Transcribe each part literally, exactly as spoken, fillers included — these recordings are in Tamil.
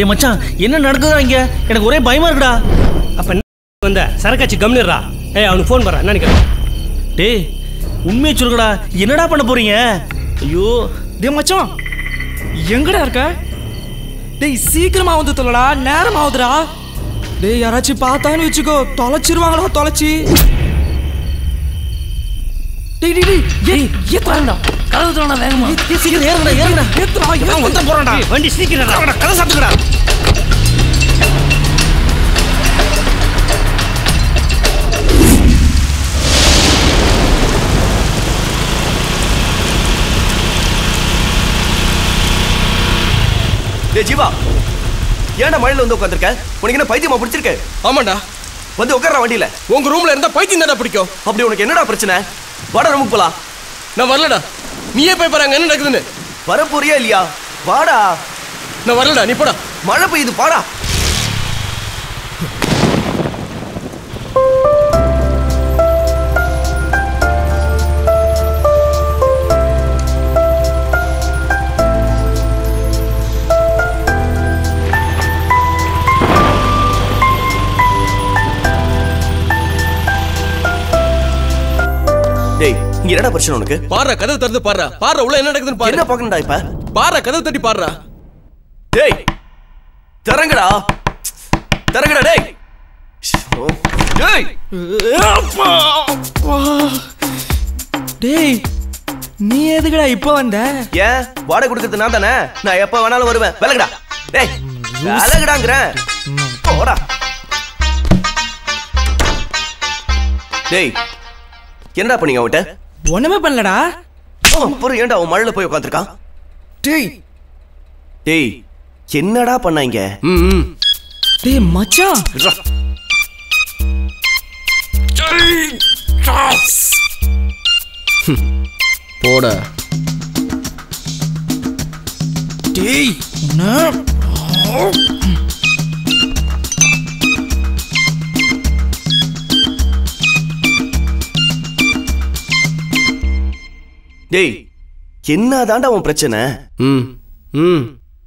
டே மச்சான் என்ன நடக்குதா இங்க எனக்கு ஒரே பயமா இருக்குடா அப்ப வந்த சரக்காச்சி கம்னிரா ஏய் அவனுக்கு ஃபோன் பண்றா என்ன நினைக்கிற டேய் உண்மையே சொல்லுடா என்னடா பண்ண போறீங்க ஐயோ டே மச்சான் எங்கடா இருக்க டேய் சீக்கிரமா வந்து தொலைடா நேரம் ஆவுதுடா டேய் யாராச்சி பார்த்தானு வெச்சுக்கோ தொலைச்சிடுவாங்கடா தொலைச்சி டேய் டேய் டேய் ஏ பாருடா கலதுறானே வேகமா ஏ சீக்கிரம் ஏறுடா ஏறுடா ஏத்துடா இவன் வந்து போறான்டா வண்டி சீக்கிரம் ஏறுடா கல சாத்துடா டேய் ஜீவா ஏன்டா மழையில வந்து உட்கார்ந்திருக்க உனக்கு என்ன பைத்தியமா பிடிச்சிருக்கே ஆமாடா வந்து உட்கார்ற வண்டியில உங்க ரூம்ல இருந்தா பைத்தியம் தான்டா பிடிக்கும் அப்படி உனக்கு என்னடா பிரச்சனை வாடா ரூமுக்கு போலாம் நான் வரலடா நீயே போய் பாருங்க என்ன நடக்குதுன்னு வர போறியா இல்லையா வாடா நான் வரலடா நீ போடா மழை பெய்யுது பாடா டேய் இங்க என்னடா பிரச்சனை உனக்கு பாறா கதை தரது பாறா பாறா உள்ள என்ன நடக்குதுன்னு பாரு என்ன பார்க்கணும்டா இப்ப பாறா கதை தட்டி பாறா டேய் தரங்கடா தரங்கடா டேய் டேய் அப்பா டேய் நீ எதுக்குடா இப்ப வந்த ஏ வாடை குடுக்கிறது நான் தானே நான் எப்ப வேணாலும் வருவேன் விலகுடா டேய் விலகுடாங்கறே போடா டேய் என்னடா பண்ணீங்க அவட்ட? ஒண்ணுமே பண்ணலடா. அப்புறம் ஏன்டா அவன் மழையில போய் உட்கார்ந்திருக்கான்? டேய். டேய் என்னடா பண்ணாங்க? ம். டேய் மச்சான். டேய். போடா. டேய். நான் டேய் என்னதாண்டா உன் பிரச்சனை ம் ம்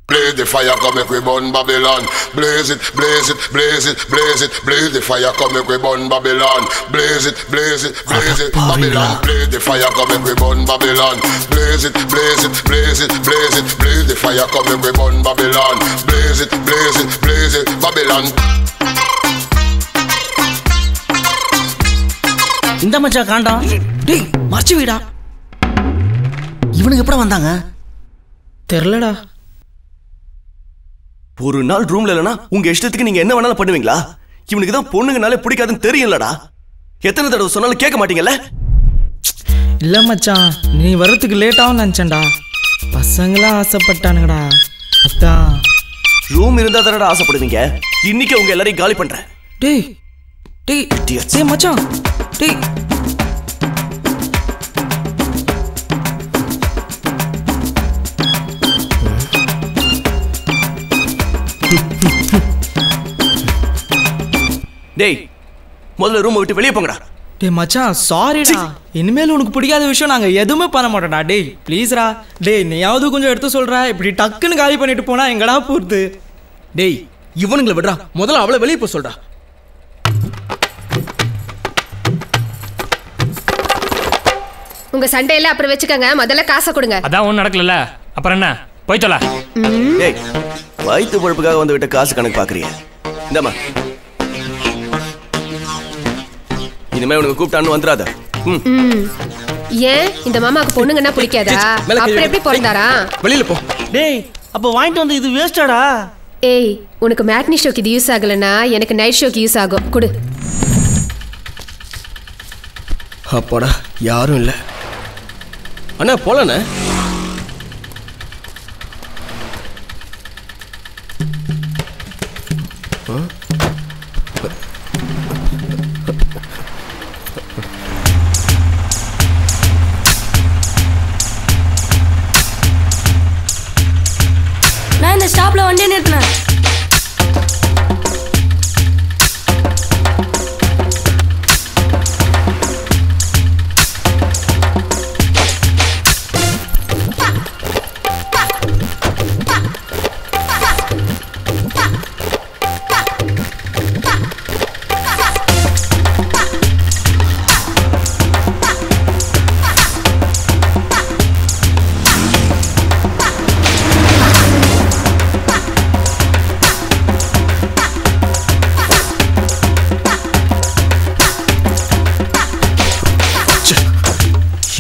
blaze the fire come make we burn Babylon blaze it blaze it blaze it blaze it blaze the fire come make we burn Babylon blaze it blaze it blaze it Babylon blaze the fire come make we burn Babylon blaze it blaze it blaze it blaze it blaze the fire come make we burn Babylon blaze it blaze it blaze it Babylon இந்த மச்சான் காண்டா டேய் மர்ச்சி விடா இவனுக்கு எப்ப வந்தாங்க தெரியலடா ஒரு நாள் ரூம்ல இல்லனா உங்க இஷ்டத்துக்கு நீங்க என்ன வேணாலும் பண்ணுவீங்களா இவனுக்கு தான் பொண்ணுங்கனாலே பிடிக்காதுன்னு தெரியலடா எத்தனை தடவை சொன்னாலும் கேட்க மாட்டீங்கல இல்ல மச்சான் நீ வரதுக்கு லேட் ஆகும் நினைச்சேன்டா பசங்களா ஆசைப்பட்டானுங்கடா அதான் ரூம் இருந்தா தானடா ஆசைப்படுவீங்க இன்னைக்கு உங்க எல்லாரையும் காலி பண்றேன் டேய் டேய் டேய் மச்சான் டேய் டேய் முதல்ல ரூமை விட்டு வெளிய போங்கடா டேய் மச்சான் சாரிடா இனிமேல் உனக்கு பிடிக்காத விஷயம் நாங்க எதுமே பண்ண மாட்டோம்டா டேய் ப்ளீஸ்ரா டேய் நீயாவது கொஞ்சம் எடுத்து சொல்றா இப்படி டக்குன்னு காலி பண்ணிட்டு போனா எங்கடா போறது டேய் இவனுங்களை விடுடா முதல்ல அவளை வெளிய போ சொல்றா உங்க சண்டையில அப்புறம் வெச்சுக்கங்க முதல்ல காசை கொடுங்க அதான் ஒண்ணு நடக்கலல அப்புறம் என்ன போய் தொலை டேய் வைத்து பொறுப்புக்காக வந்து விட்ட காசு கணக்கு பாக்குறியா இந்தமா இனிமே உனக்கு கூப்பிட்டான்னு வந்துடாத ஏன் இந்த மாமாக்கு பொண்ணுங்கன்னா பிடிக்காதா அப்புறம் எப்படி பிறந்தாரா வெளியில போ டேய் அப்ப வாங்கிட்டு வந்து இது வேஸ்டாடா ஏய் உனக்கு மேட்னி ஷோக்கு இது யூஸ் ஆகலனா எனக்கு நைட் ஷோக்கு யூஸ் ஆகும் கொடு அப்பாடா யாரும் இல்ல அண்ணா போலண்ணே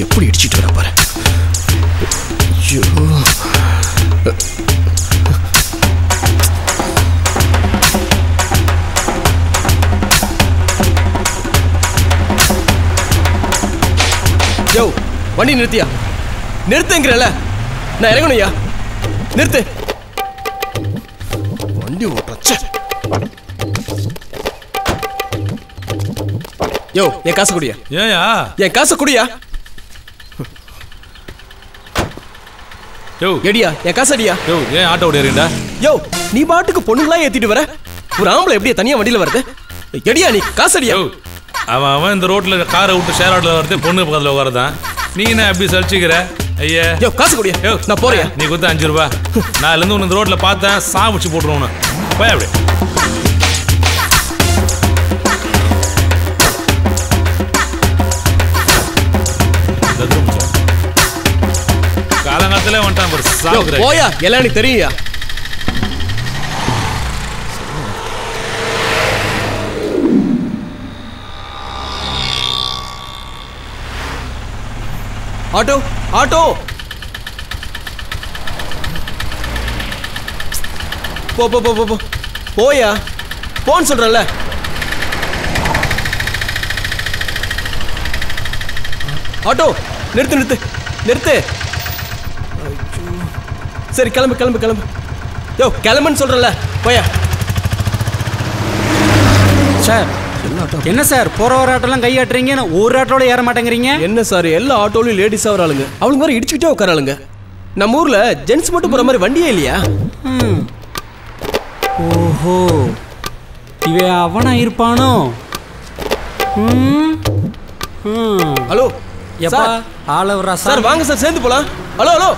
எப்படி அடிச்சிட்டு வர பாரு. ஐயோ யோ வண்டி நிறுத்தியா? நிறுத்துங்கிறல, நான் இறங்கணும்யா, நிறுத்து. வண்டி ஓட்டுறச்சே. யோ என் காசு குடியா. ஏயா என் காசு குடியா. யோ எடியா என் காசு அடியா. யோ ஏன் ஆட்டோ ஓடிறீங்கடா? யோ நீ பாட்டுக்கு பொண்ணுங்களா ஏத்திட்டு வர, ஒரு ஆம்பளை எப்படியா தனியா வண்டியில வருது? எடியா நீ காசு அடியா. அவன் அவன் இந்த ரோட்டில் காரை விட்டு ஷேர் ஆட்டில் வரது, பொண்ணு பக்கத்தில் உட்காரதான். நீ என்ன அப்படி சலிச்சுக்கிற? ஐயா யோ காசு கொடியா. யோ நான் போகிறேன். நீ கொடுத்து அஞ்சு ரூபா. நான் இருந்து ஒன்று இந்த ரோட்டில் பார்த்தேன், சாப்பிச்சு போட்டுருவோன்னு போய் அப்படி. காலங்காலத்தில் வந்துட்டான் போயா, எல்லாம் எனக்கு தெரியுயா. ஆட்டோ ஆட்டோ போ போ போ போ போ போயா, போன்னு சொல்றேன்ல. ஆட்டோ நிறுத்து நிறுத்து நிறுத்து. சரி கிளம்பு கிளம்பு கிளம்பு. யோ கிளம்புன்னு சொல்றேன்ல போயா. சார் என்ன சார் போற ஒரு ஆட்டோலாம் கையாட்டுறீங்க, ஒரு ஆட்டோல ஏற மாட்டேங்கிறீங்க. என்ன சார் எல்லா ஆட்டோலையும் லேடிஸ் ஆகிறாளுங்க, அவங்க மாதிரி இடிச்சுக்கிட்டே உட்காராளுங்க. நம்ம ஊர்ல ஜென்ஸ் மட்டும் போற மாதிரி வண்டியே இல்லையா? ஓஹோ இவ அவனா இருப்பானோ? ஹலோ எப்பா ஆளவரா சார், வாங்க சார் சேர்ந்து போலாம். ஹலோ ஹலோ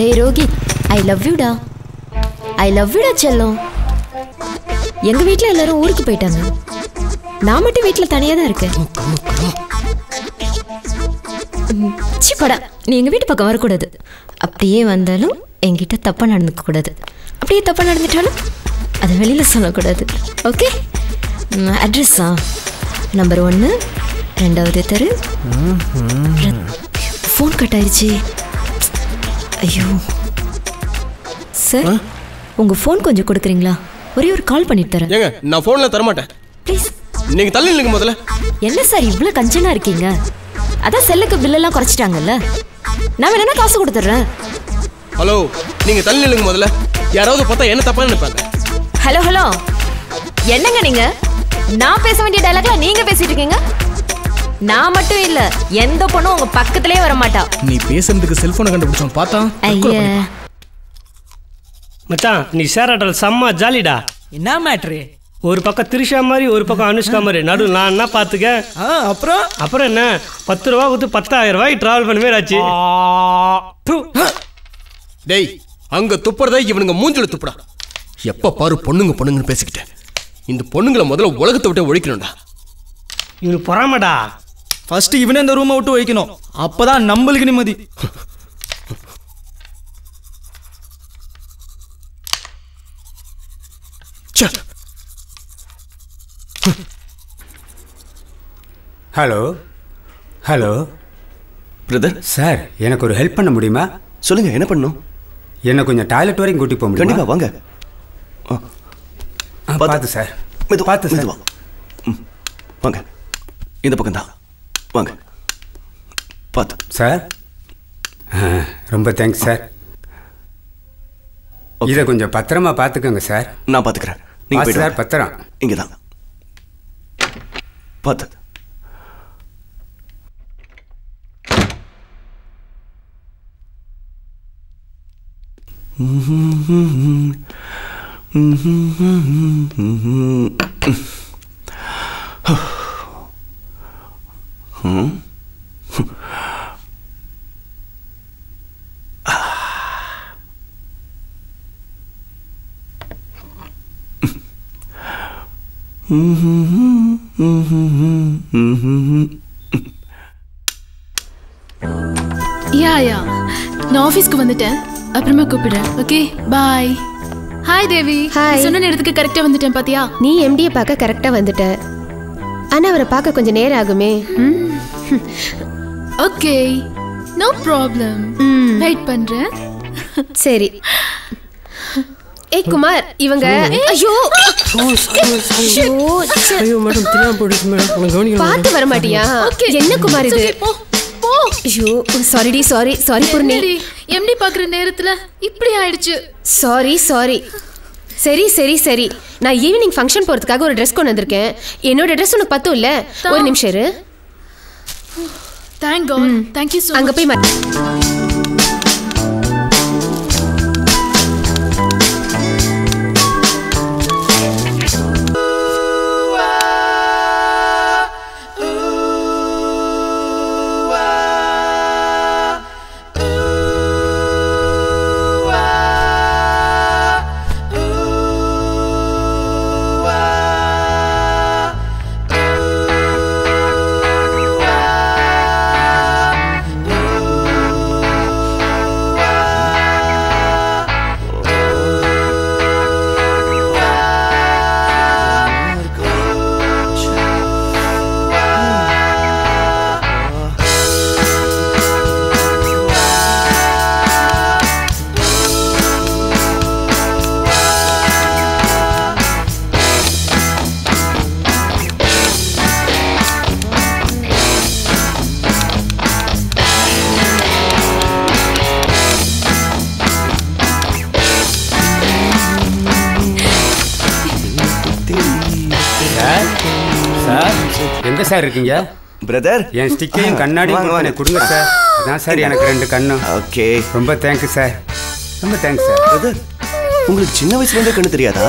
டே ரோகி, ஐ லவ் யூடா, ஐ லவ் யூடா செல்லம். எங்கள் வீட்டில் எல்லாரும் ஊருக்கு போயிட்டாங்க, நான் மட்டும் வீட்டில் தனியாக தான் இருக்கேன். சிப்படா நீ எங்கள் வீட்டு பக்கம் வரக்கூடாது, அப்படியே வந்தாலும் என்கிட்ட தப்பாக நடந்துக்கக்கூடாது, அப்படியே தப்பாக நடந்துட்டாலும் அதை வெளியில் சொல்லக்கூடாது. ஓகே அட்ரஸ்ஸா? நம்பர் ஒன்று, ரெண்டாவது தெரு. ஃபோன் கட் ஆயிடுச்சு. ஐயோ சார் உங்க ஃபோன் கொஞ்சம் கொடுக்குறீங்களா? ஒரே ஒரு கால் பண்ணிட்டு தரேன். ஏங்க நான் ஃபோன்ல தர மாட்டேன் ப்ளீஸ். நீங்க தள்ளி நில்லுங்க முதல்ல. என்ன சார் இவ்வளவு கஞ்சனா இருக்கீங்க? அதான் செல்லுக்கு பில் எல்லாம் குறைச்சிட்டாங்கல்ல, நான் வேணா காசு கொடுத்துறேன். ஹலோ நீங்க தள்ளி நில்லுங்க முதல்ல, யாராவது பார்த்தா என்ன தப்பா நினைப்பாங்க. ஹலோ ஹலோ என்னங்க நீங்க, நான் பேச வேண்டிய டயலாக்ல நீங்க பேசிட்டு இருக்கீங்க. நான் மட்டும் இல்ல எந்த பொண்ணும் உங்க பக்கத்திலே வர மாட்டா. நீ பேசுறதுக்கு செல்போனை கண்டுபிடிச்சோம் பார்த்தா. ஐயா மச்சான் நீ ஷேர் ஆட்டல் செம்ம ஜாலிடா. என்ன மேட்ரு? ஒரு பக்கம் திரிஷா மாதிரி, ஒரு பக்கம் அனுஷ்கா மாதிரி, நடு நான் என்ன பாத்துக்க. அப்புறம் அப்புறம் என்ன, பத்து ரூபா கொடுத்து பத்தாயிரம் ரூபாய் டிராவல் பண்ண மாதிரி ஆச்சு. டேய் அங்க துப்புறதா இவனுங்க மூஞ்சில துப்புடா. எப்ப பாரு பொண்ணுங்க பொண்ணுங்கன்னு பேசிக்கிட்டேன். இந்த பொண்ணுங்களை முதல்ல உலகத்தை விட்டு ஒழிக்கணும்டா. இவனுக்கு பொறாமடா. ஃபர்ஸ்ட் இவனே இந்த ரூமை விட்டு வைக்கணும், அப்பதான் நம்மளுக்கு நிம்மதி. ஹலோ ஹலோ பிரதர் சார், எனக்கு ஒரு ஹெல்ப் பண்ண முடியுமா? சொல்லுங்க என்ன பண்ணணும். என்ன கொஞ்சம் டாய்லெட் வரைக்கும் கூட்டி போக முடியும்? கண்டிப்பா வாங்க. பார்த்து சார் பார்த்து சார் வாங்க, இந்த பக்கம் தான் வாங்க. பார்த்து சார் ரொம்ப தேங்க்ஸ் சார். இதை கொஞ்சம் பத்திரமா பார்த்துக்கோங்க சார். நான் பார்த்துக்கிறேன். நீங்கள் சார் பத்திரம் இங்கே தான் பார்த்து. Hmm? ah. mm-hmm, mm-hmm, mm-hmm. Yeah, yeah. நான் ஆபீஸ்க்கு வந்துட்டேன். அப்புறமா கூப்பிடுறேன். Okay bye. Hi Devi. Hi. சொன்ன நேரத்துக்கு கரெக்ட்டா வந்துட்டேன் பாத்தியா? நீ எம்டி பாக்க கரெக்ட்டா வந்துட்ட. ஆனா அவரை பாக்க கொஞ்சம் நேரம் ஆகுமே. ஓகே. No problem. வெயிட் பண்றேன். சரி. ஏய் குமார், இவங்க ஐயோ ஐயோ ஐயோ மேடம் தினம் போடுது மேடம். நான் கவனிக்கல. பாத்து வர மாட்டியா? என்ன குமார் இது? ஐயோ சாரிடி சாரி சாரி பூர்ணி. எம்டி பாக்குற நேரத்துல இப்படி ஆயிடுச்சு. சாரி சாரி சரி சரி சரி நான் ஈவினிங் ஃபங்க்ஷன் போறதுக்காக ஒரு ட்ரெஸ் கொண்டு வந்திருக்கேன். என்னோட ட்ரெஸ் உனக்கு பத்தும் இல்ல? ஒரு நிமிஷம் இரு. Thank God. Thank you so much. அங்க போய் சார் இருக்கீங்க பிரதர். என் ஸ்டிக்கையும் கண்ணாடியும் கூட எனக்கு கொடுங்க சார். அதான் சார் எனக்கு ரெண்டு கண்ணு. ஓகே ரொம்ப தேங்க்யூ சார். ரொம்ப தேங்க்ஸ் சார். பிரதர் உங்களுக்கு சின்ன வயசுலேருந்தே கண்ணு தெரியாதா?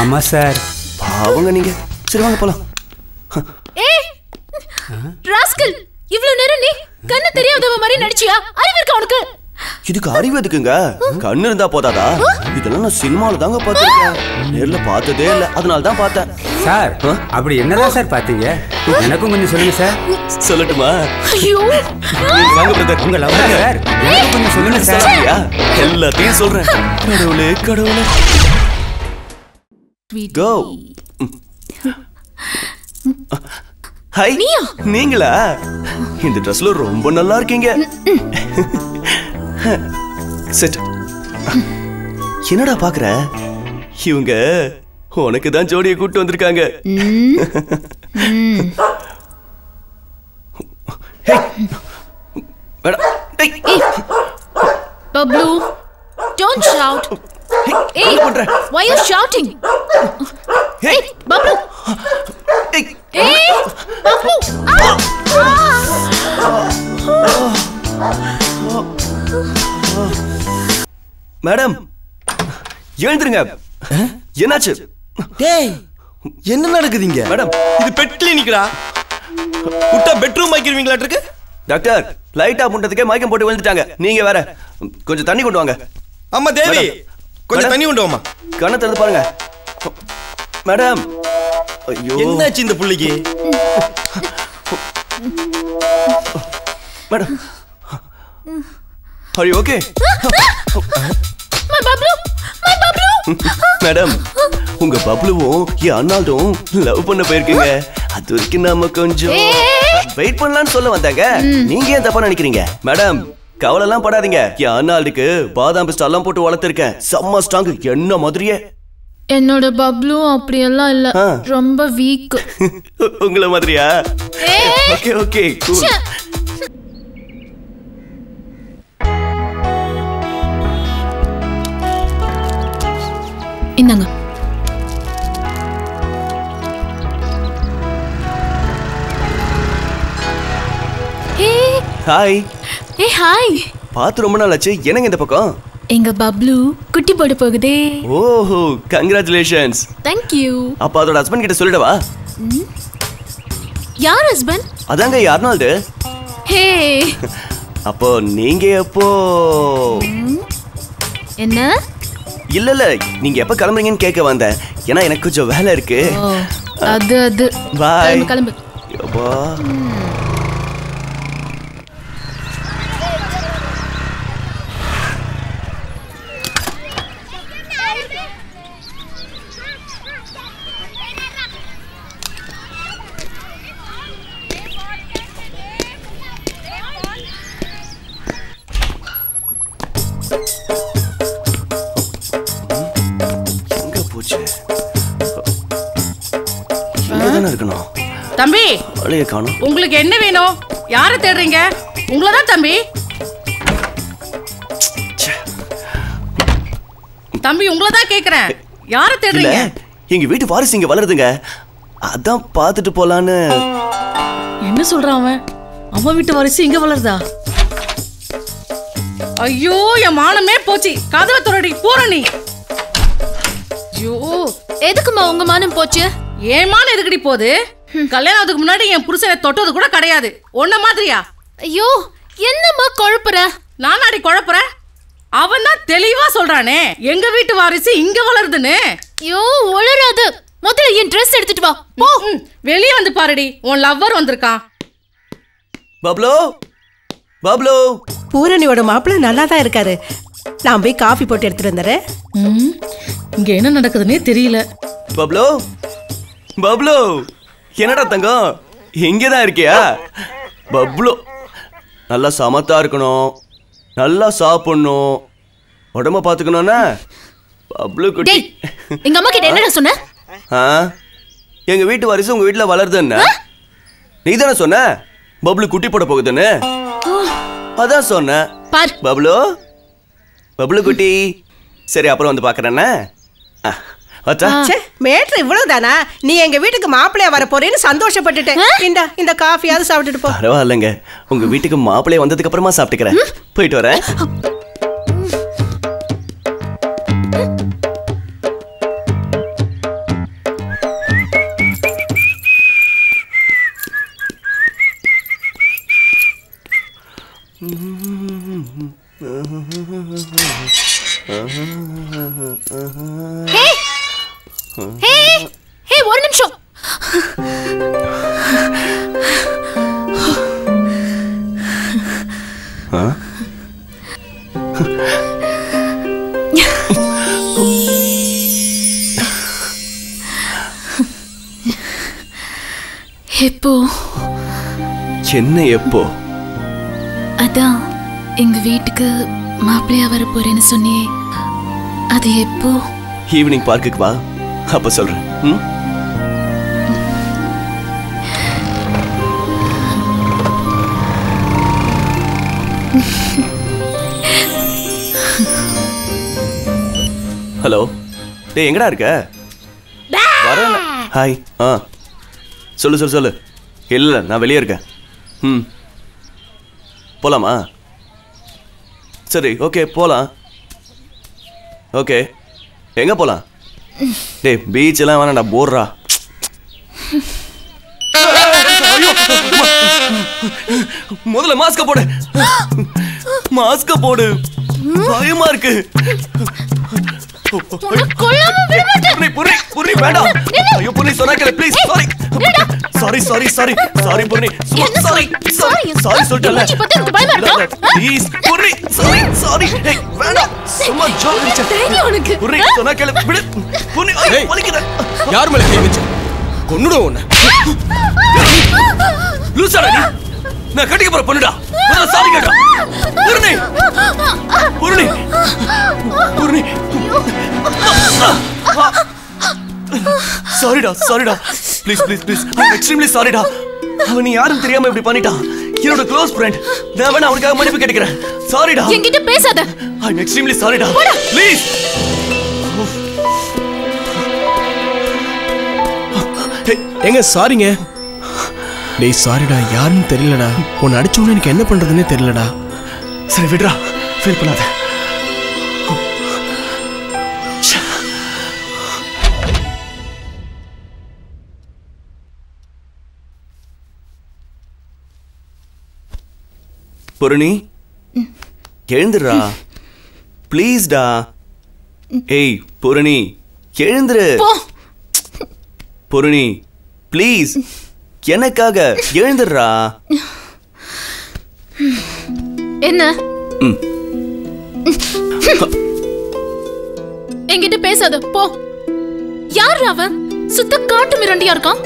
ஆமாம் சார். பாவங்க நீங்கள். சரி வாங்க போகலாம். ஏய் ராஸ்கல், இவ்வளோ நேரம் நீ கண்ணு தெரியாதவ மாதிரி நடிச்சியா? அறிவு இருக்கா உனக்கு? இதுக்கு அறிவு எதுக்குங்க? கண்ணு இருந்தா போதாதா? இதெல்லாம் நான் சினிமாவில தாங்க பார்த்துருக்கேன். நேர்ல பார்த்ததே இல்லை, அதனால தான் பார்த்தேன் சார். அப்படி என்னதான் சார் பார்த்தீங்க? எனக்கும் கொஞ்சம் சொல்லுங்க சார். சொல்லட்டுமா? கொஞ்சம் சொல்லுங்க சார். எல்லாத்தையும் சொல்றேன். கடவுளே கடவுளே. ஹாய், நீங்களா? இந்த ட்ரெஸ்ல ரொம்ப நல்லா இருக்கீங்க. என்னடா பாக்குற? இவங்க உனக்கு தான் ஜோடியை கூப்பிட்டு வந்திருக்காங்க. மேடம் எழுந்திருங்க. என்னாச்சு? டேய் என்ன நடக்குதுங்க? மேடம் இது பெட் கிளினிக்டா? உட்டா பெட்ரூம் மாய்க்கிறீங்களா இருக்கு? டாக்டர் லைட் ஆஃப் பண்றதுக்கே மயக்கம் போட்டு விழுந்துட்டாங்க. நீங்க வேற. கொஞ்சம் தண்ணி கொண்டு வாங்க. அம்மா தேவி கொஞ்சம் தண்ணி கொண்டு வாமா. கண்ணை திறந்து பாருங்க மேடம். ஐயோ என்னாச்சு இந்த புள்ளைக்கு? Madam are you okay? my bablu my bablu madam unga babluvom ya annaldum love panna poirkinga adurikku nama konjam wait pannalan solla vandanga neenga en thappa nenikringa madam kavala la padadinga ya annaldukku badam pista allam potu valathirken samma strong enna madriye என்னோட பப்ளூ அப்படி எல்லாம் இல்ல, ரொம்ப weak. உங்கள மாதிரியா? okay okay cool. இந்தாங்க. ஏய் ஹாய். ஏய் ஹாய். பாத்து ரொம்ப நாள் ஆச்சு. என்னங்க இந்த பக்கம்? எங்க பப்ளூ குட்டி போட போகுதே. ஓஹோ கங்க்ராச்சுலேஷன்ஸ். Thank you. அப்ப அதோட ஹஸ்பண்ட் கிட்ட சொல்லிடவா? யார் ஹஸ்பண்ட்? அதாங்க யார்னால்டு. ஹே அப்போ நீங்க எப்போ என்ன? இல்ல இல்ல நீங்க எப்ப கிளம்புறீங்கன்னு கேட்க வந்தேன். ஏன்னா எனக்கு கொஞ்சம் வேலை இருக்கு. அது அது பாய் கிளம்பு. அப்பா தம்பி அளைய காணோம். உங்களுக்கு என்ன வேணும்? யாரை தேடுறீங்க? உங்கள தான் தம்பி. தம்பி உங்கள தான் கேக்குறேன். யாரை தேடுறீங்க? எங்க வீட்டு வாரிசு இங்க வளருதுங்க. அதான் பார்த்துட்டு போலான்னு. என்ன சொல்றான் அவன்? அவன் வீட்டு வாரிசு இங்க வளருதா? ஐயோ என் மானமே போச்சு. கதவை துறடி பூரணி. ஐயோ எதுக்குமா உங்க மானம் போச்சு? ஏன் மானம் எதுக்குடி போகுது? கல்யாணத்துக்கு முன்னாடி என் புருஷனை தொட்டது கூட கிடையாது. ஒன்ன மாதிரியா? ஐயோ என்னம்மா குழப்புற? நான் அடி குழப்புற? அவன் தான் தெளிவா சொல்றானே எங்க வீட்டு வாரிசு இங்க வளருதுன்னு. ஐயோ வளராது. முதல்ல என் ட்ரெஸ் எடுத்துட்டு வா. போ வெளியே வந்து பாருடி, உன் லவ்வர் வந்திருக்கான். Pablo Pablo. பூரணியோட மாப்பிள்ள நல்லா தான் இருக்காரு. நான் போய் காஃபி போட்டு எடுத்துட்டு வந்துறேன். இங்க என்ன நடக்குதுன்னே தெரியல. Pablo Pablo. என்னடா தங்கம் எங்கேதான் இருக்கியா? பப்ளோ நல்லா சமத்தா இருக்கணும், நல்லா சாப்பிடணும், உடம்ப பாத்துக்கணும்னா. பப்ளு குட்டி எங்க அம்மா கிட்ட என்னடா சொன்ன? எங்க வீட்டு வாரிசு உங்க வீட்டுல வளருதுன்னு நீ தானே சொன்ன. பப்ளு குட்டி போட போகுதுன்னு அதான் சொன்ன. பப்ளு பப்ளு குட்டி. சரி அப்புறம் வந்து பாக்குறேன்னா. மேட்ரு இவ்வளவுதானா? நீ எங்க வீட்டுக்கு மாப்பிள்ளையா வர போறேன்னு சந்தோஷப்பட்டுட்டேன். இந்தா இந்த காஃபியாவது சாப்பிட்டுட்டு போ. பரவாயில்லைங்க, உங்க வீட்டுக்கு மாப்பிள்ளைய வந்ததுக்கு அப்புறமா சாப்பிட்டுக்கிறேன். போயிட்டு வரேன். எப்போ என்ன? எப்போ? அதான் எங்க வீட்டுக்கு மாப்பிள்ளையா வர போறேன்னு சொன்னியே, அது எப்போ? ஈவினிங் பார்க்குக்கு வா, அப்ப சொல்றேன். ஹலோ டேய், எங்கடா இருக்க? வரேன். ஹாய். ஆ சொல்லு சொல்லு சொல்லு. இல்லை நான் வெளியே இருக்கேன். ம் போகலாமா? சரி ஓகே போகலாம். ஓகே எங்கே போகலாம்? டே பீச்செல்லாம் வேணாண்டா, போடுறா. முதல்ல மாஸ்க போடு, மாஸ்க போடு, பயமா இருக்கு. நான் கட்டிக்க போற பொண்ணுடா. சாரி கேட்டா பூரணி, பூரணி, பூரணி. சாரிடா சாரிடா, please please please, I am extremely சாரிடா. அவன் நீ யாரும் தெரியாம இப்படி பண்ணிட்டா. என்னோட க்ளோஸ் ஃப்ரெண்ட் நான், வேணா அவனுக்காக மன்னிப்பு கேட்கிறேன். சாரிடா, என்கிட்ட பேசாத. ஐ அம் எக்ஸ்ட்ரீம்லி சாரிடா, ப்ளீஸ். எங்க சாரிங்க? டேய் சாரிடா, யாருன்னு தெரியலடா. உன்னை அடிச்சவனே எனக்கு என்ன பண்றதுன்னே தெரியலடா. சரி விடுடா, ஃபீல் பண்ணாத. பொருணி எழுந்துடுறா ப்ளீஸ்டா. ஏய் பொருணி எழுந்துரு. பொருணி ப்ளீஸ், எனக்காக எழுந்துடுறா. என்ன என்கிட்ட பேசாத போ. யார் அவன்? சுத்த காட்டு மிரண்டியா இருக்கான்.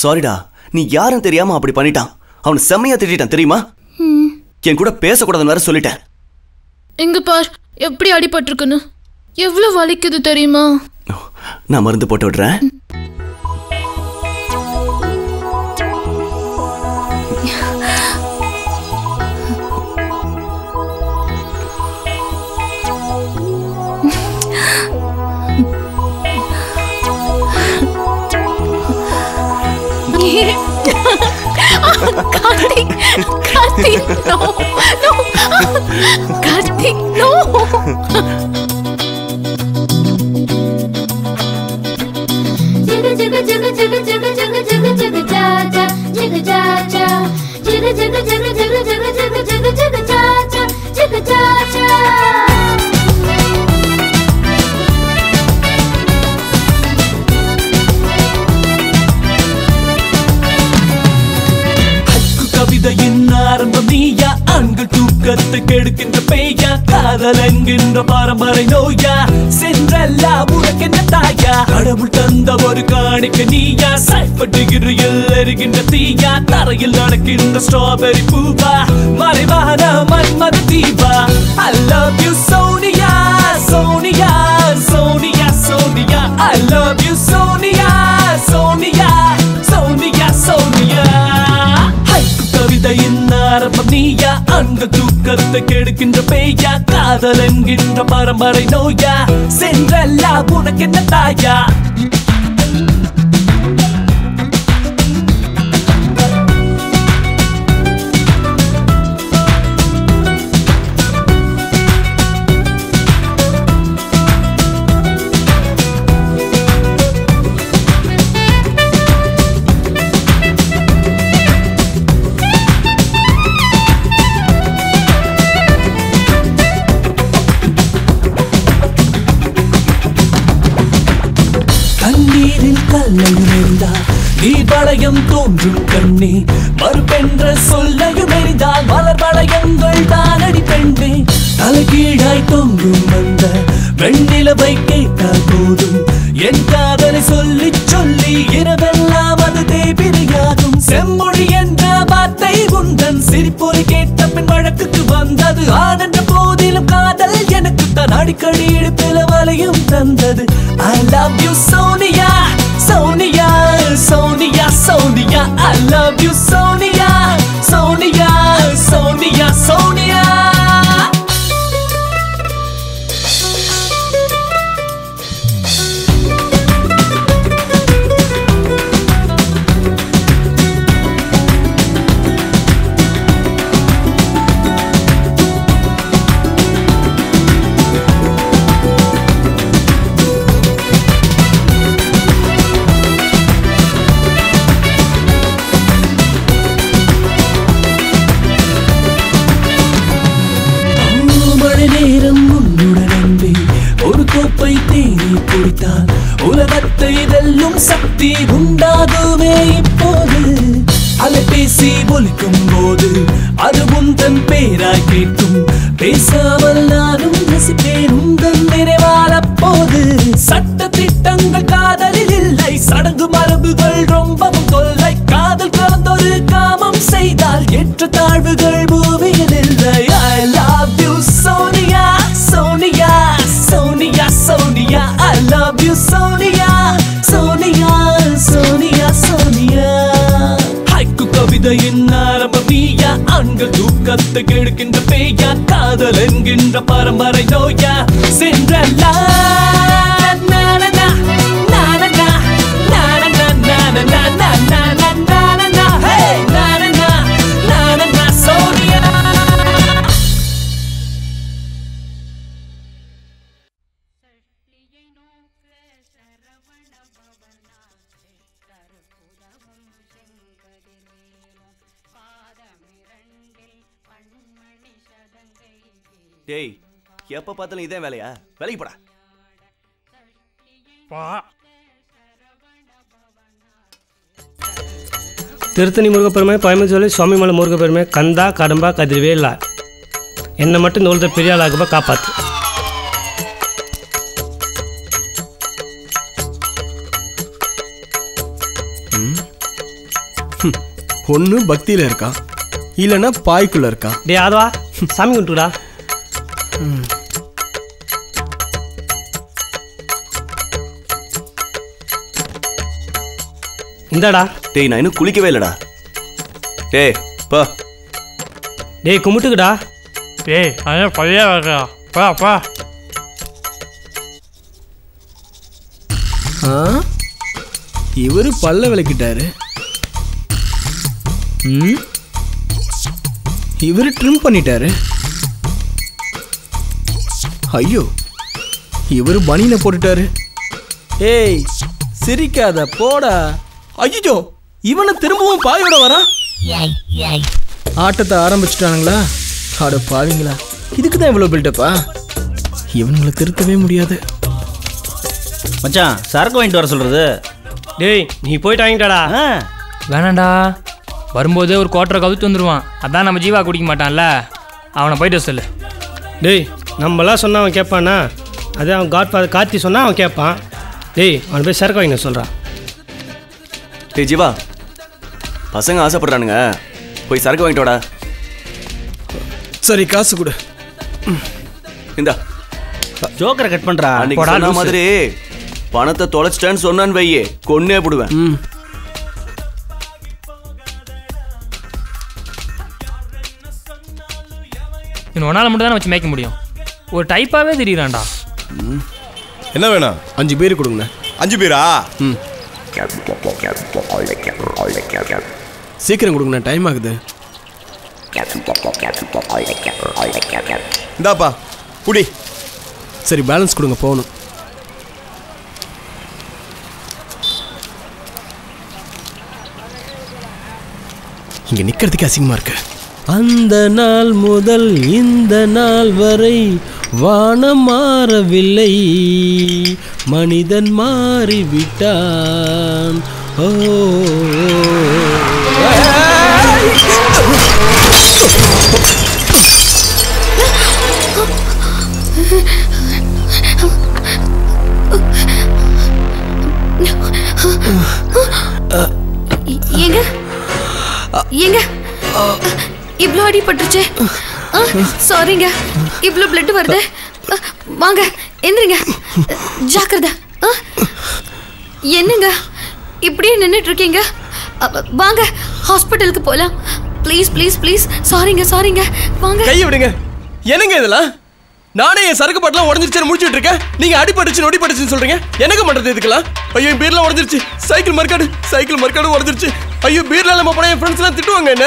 சாரிடா, நீ யாரும் தெரியாம அப்படி பண்ணிட்டான். அவன் செம்மையா திட்டான் தெரியுமா? என் கூட பேசக்கூடாதுன்னு வேற சொல்லிட்டேன். எங்க பார் எப்படி அடிபட்டிருக்குன்னு, எவ்வளவு வலிக்குது தெரியுமா? நான் மருந்து போட்டு விடுறேன். Karthik, Karthik, no, no, Karthik, no. Jig jig jig jig jig jig jig jig jig ja ja, jig ja ja, jig jig jig jig jig jig jig jig ja ja, jig ja ja. கெடுக்கின்ற பேயா காதல் என்கின்ற பாரம்பரை நோயா சென்றல்லா உனக்கென்ன தாயா கடவுள் தந்த ஒரு காணிக்க நீயா சைப்பட்டுகிறியில் எரிகின்ற தீயா தரையில் நடக்கின்ற ஸ்ட்ராபெரி பூவா மறைவான மன்மத Deepa I love you Sonia Sonia Sonia Sonia I love you Sonia Sonia Sonia Sonia haiku கவிதையின் ஆரம்பம் நீயா அங்க தூக்கத்தை கெடுக்கின்ற பேயா காதல் என்கின்ற பரம்பரை நோயா சென்றல்லா உனக்கென்ன தாயா நீர்படையம் தோன்றும் கண்ணே மறுபென்ற சொல்லையும் எரிந்தால் மலர்படையங்கள் தானடி பெண்ணே தலைகீழாய் தொங்கும் வந்த வெண்ணிலவை கேட்டால் போதும் என் காதலை சொல்லி சொல்லி இரவெல்லாம் அது தேபிரியாகும் செம்மொழி என்ற வார்த்தை உந்தன் சிரிப்பொலி கேட்ட பின் வழக்குக்கு வந்தது ஆனந்த போதிலும் காதல் எனக்கு தான் அடிக்கடி இடுப்பில வலையும் தந்தது I love you Sonia Sonia, Sonia, Sonia, I love you Sonia, Sonia, Sonia, Sonia சக்தி உண்டாகுமே இப்போது அலைபேசி ஒலிக்கும் போது அது உந்தன் பேராய் கேட்கும் பேசாமல் நானும் ரசிப்பேன் உந்தன் நிறைவால் அப்போது சட்ட திட்டங்கள் காதலில் இல்லை சடங்கு மரபுகள் ரொம்பவும் தொல்லை காதல் கலந்தொரு காமம் செய்தால் ஏற்ற தாழ்வுகள் பூமியில் இல்லை I love you Sonia Sonia Sonia Sonia I love you Sonia Sonia, Sonia, Sonia haiku கவிதையின் ஆரம்பம் நீயா அங்க தூக்கத்தை கெடுக்கின்ற பேயா காதல் என்கின்ற பரம்பரை நோயா சென்றல்லா டேய் எப்போ பார்த்தாலும் இதே வேலையா வேலைக்கு போடா பா திருத்தணி முருகப்பெருமை பயமஞ்சோலை சுவாமி மலை முருகப்பெருமை கந்தா கடம்பா கதிர்வேலா என்னை மட்டும் இந்த உலகத்தை பெரிய ஆளாகப்பா காப்பாற்று ஒன்று பக்தியில் இருக்கா இல்லைன்னா பாய்க்குள்ளே இருக்கா டே அதுவா சாமி கும்பிட்டுடா இந்தாடா டேய் நான் இன்னும் குளிக்கவே இல்லடா டேய் பா டேய் கும்பிட்டுக்கடா டேய் அண்ணா பழையா வரடா பா பா இவரு பல்ல விளக்கிட்டாரு Hmm? இவரு trim பண்ணிட்டாரு. ஐயோ, இவரு பனின போட்டுட்டாரு. ஏய், சிரிக்காத போடா. ஐயோ, இவனை திரும்பவும் பாயோட வரா. ஆட்டத்தை ஆரம்பிச்சிட்டானுங்களா? அட பாவீங்களா. இதுக்கு தான் இவ்வளவு பில்டப்பா. இவங்களை திருத்தவே முடியாது. மச்சான், சரக்கு வாங்கிட்டு வர சொல்றது. டேய், நீ போயிட்டு வாங்கிட்டாடா. வேணாண்டா, வரும்போதே ஒரு குவாட்டரை கவுத்து வந்துடுவான். அதான் நம்ம ஜீவா குடிக்க மாட்டான்ல, அவனை போய்ட்டு சொல்லு. டேய், நம்மளாம் சொன்னால் அவன் கேட்பானா? அதே அவன் காட்ஃபாதர் கார்த்தி சொன்னால் அவன் கேட்பான். டேய், அவனை போய் சரக்கு வாங்கின சொல்கிறான். டேய் ஜீவா, பசங்க ஆசைப்படுறானுங்க, போய் சரக்கு வாங்கிட்டோடா. சரி, காசு கொடு. இந்தா ஜோக்கரை கட் பண்ணுறா. அன்னைக்கு மாதிரி பணத்தை தொலைச்சிட்டான்னு சொன்னான்னு வையே, கொன்னே போடுவேன். இன்னும் ஒன்றால் மட்டும் தான் வச்சு மேய்க்க முடியும். ஒரு டைப்பாகவே தெரியுறாண்டா. என்ன வேணும்? அஞ்சு பேர் கொடுங்கண்ணா. அஞ்சு பேரா? ம், சீக்கிரம் கொடுங்கண்ணா, டைம் ஆகுது. இந்தாப்பா குடி. சரி, பேலன்ஸ் கொடுங்க, போகணும். இங்கே நிற்கிறதுக்கு அசிங்கமாக இருக்கு. அந்த நாள் முதல் இந்த நாள் வரை வானம் மாறவில்லை, மனிதன் மாறிவிட்டான். ஓ, எங்க எங்க இவ்ளோ அடி பட்டுச்சு. சாரிங்க, இவ்ளோ பிளட் வருது. வாங்க எந்திரிங்க, ஜாக்கிரதை. என்னங்க இப்படியே நின்றுட்டு இருக்கீங்க? வாங்க ஹாஸ்பிட்டலுக்கு போகலாம். Please please please. சாரிங்க சாரிங்க, வாங்க. கையை விடுங்க. என்னங்க இதெல்லாம்? நானே என் சரக்கு பாட்டெலாம் உடஞ்சிருச்சு முடிச்சுட்டு இருக்கேன், நீங்கள் அடிபட்டுச்சு நொடி பட்டுச்சுன்னு சொல்கிறீங்க. எனக்கு பண்ணுறது இதுக்கெல்லாம்? ஐயோ, என் பேர்லாம் உடஞ்சிருச்சு. சைக்கிள் மறுக்காடு சைக்கிள் மறுக்காடு உடஞ்சிருச்சு. ஐயோ, பேர்லாம் நம்ம போனால் என் ஃப்ரெண்ட்ஸ்லாம் திட்டுவாங்க. என்ன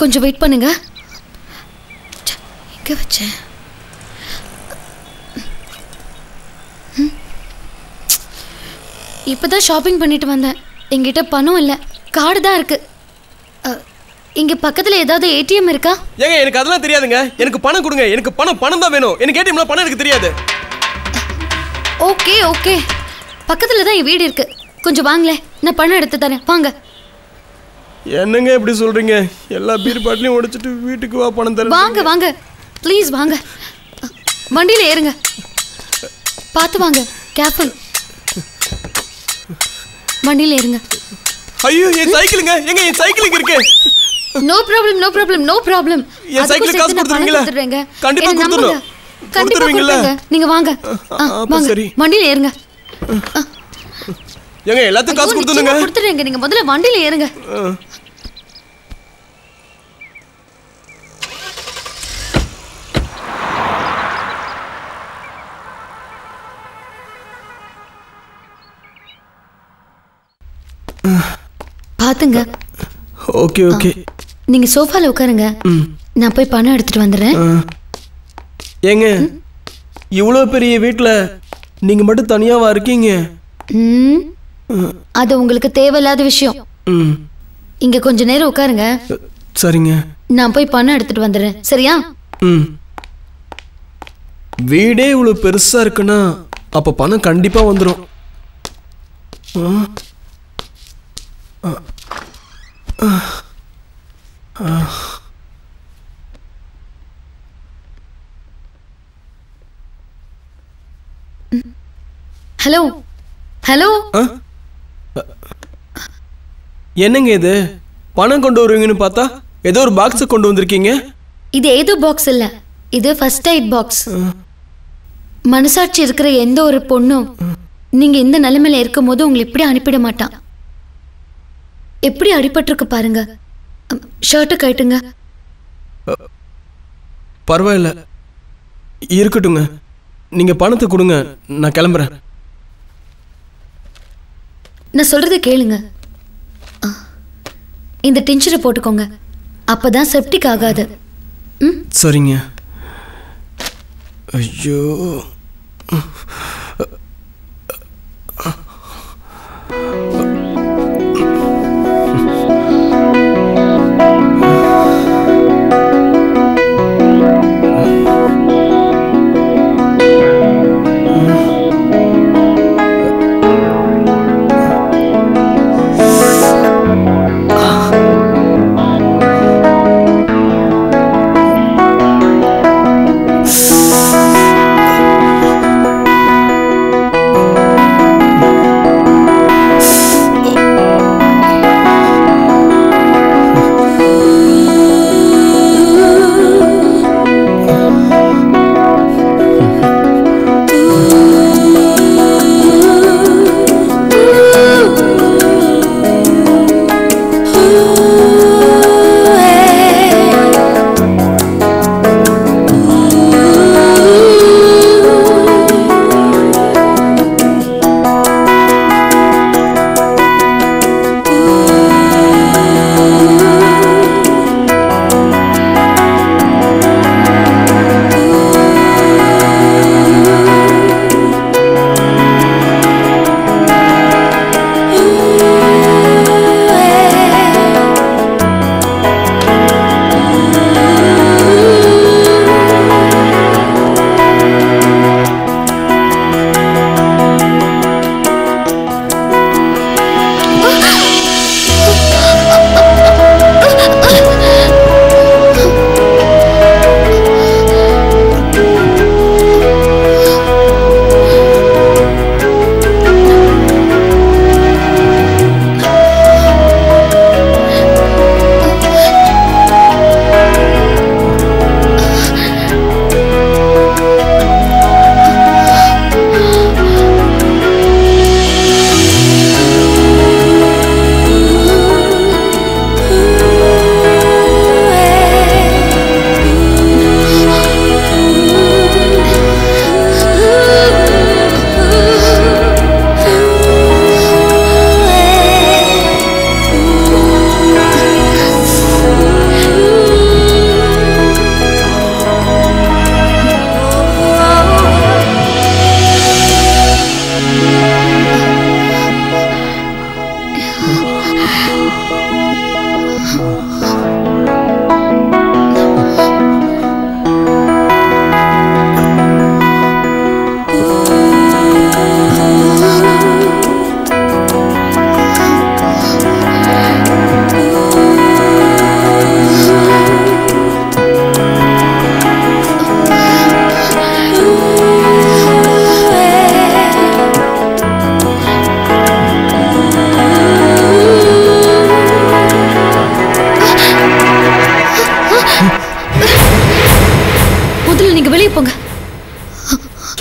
கொஞ்சம் வெயிட் பண்ணுங்க. எங்கே வச்சேன்? இப்போ தான் ஷாப்பிங் பண்ணிட்டு வந்தேன். எங்கிட்ட பணம் இல்லை, கார்டு தான் இருக்கு. இங்கே பக்கத்தில் ஏதாவது ஏடிஎம் இருக்கா? ஏங்க, எனக்கு அதெல்லாம் தெரியாதுங்க. எனக்கு பணம் கொடுங்க. எனக்கு பணம் பணம் தான் வேணும். எனக்கு ஏடிஎம்லாம் பணம் எனக்கு தெரியாது. ஓகே ஓகே, பக்கத்தில் தான் என் வீடு இருக்கு. கொஞ்சம் வாங்களேன், நான் பணம் எடுத்து தரேன். வாங்க. என்னங்க இப்படி சொல்றீங்க? எல்லா பீர் பாட்டிலையும் உடைச்சிட்டு வீட்டுக்கு வா, பணம் தரேன். வாங்க வாங்க, ப்ளீஸ் வாங்க. வண்டியில் ஏறுங்க, பார்த்து வாங்க. கேர்ஃபுல், வண்டியில் ஏறுங்க. ஐயோ, என் சைக்கிளுங்க. எங்க என் சைக்கிளுக்கு இருக்கு? No problem no problem no problem. என் சைக்கிளுக்கு காசு கொடுத்துருவீங்களா? கண்டிப்பா கொடுத்துருவோம். கண்டிப்பா கொடுத்துருவீங்களா? நீங்க வாங்க வாங்க, வண்டியில் ஏறுங்க. ஏங்க, எல்லாத்துக்கும் காசு கொடுத்துடுங்க. கொடுத்துடுங்க, நீங்க முதல்ல வண்டியில் ஏறுங்க. பாத்துங்க. ஓகே ஓகே, நீங்க சோஃபால உட்காருங்க, நான் போய் பணம் எடுத்துட்டு வந்துடுறேன். ஏங்க, இவ்வளோ பெரிய வீட்டில் நீங்க மட்டும் தனியாவா இருக்கீங்க? ம், அது உங்களுக்கு தேவையில்லாத விஷயம். இங்க கொஞ்ச நேரம் உட்காருங்க. சரிங்க, நான் போய் பணம் எடுத்துட்டு வந்துடுறேன். சரியா? ம். வீடே இவ்வளவு பெருசா இருக்குன்னா அப்ப பணம் கண்டிப்பா வந்துடும். ஹலோ ஹலோ என்னங்க இது? பணம் கொண்டு வருவீங்கன்னு பார்த்தா ஏதோ ஒரு பாக்ஸ் கொண்டு வந்திருக்கீங்க. இது ஏதோ பாக்ஸ் இல்ல, இது ஃபர்ஸ்ட் எய்ட் பாக்ஸ். மனசாட்சி இருக்கிற எந்த ஒரு பொண்ணும் நீங்க இந்த நிலைமையில இருக்கும் போது உங்களை இப்படி அனுப்பிட மாட்டான். எப்படி அடிபட்டிருக்கு பாருங்க. ஷர்ட்டு கட்டுங்க. பரவாயில்ல, இருக்கட்டுங்க. நீங்க பணத்தை கொடுங்க, நான் கிளம்புறேன். நான் சொல்றத கேளுங்க. இந்த டிஞ்சரை போட்டுக்கோங்க, அப்பதான் செப்டிக் ஆகாது. சரிங்க. ஐயோ,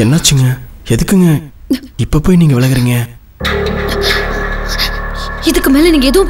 என்னாச்சுங்க? எதுக்குங்க இப்ப போய் நீங்க விலகுறீங்க? இதுக்கு மேல நீங்க எதுவும்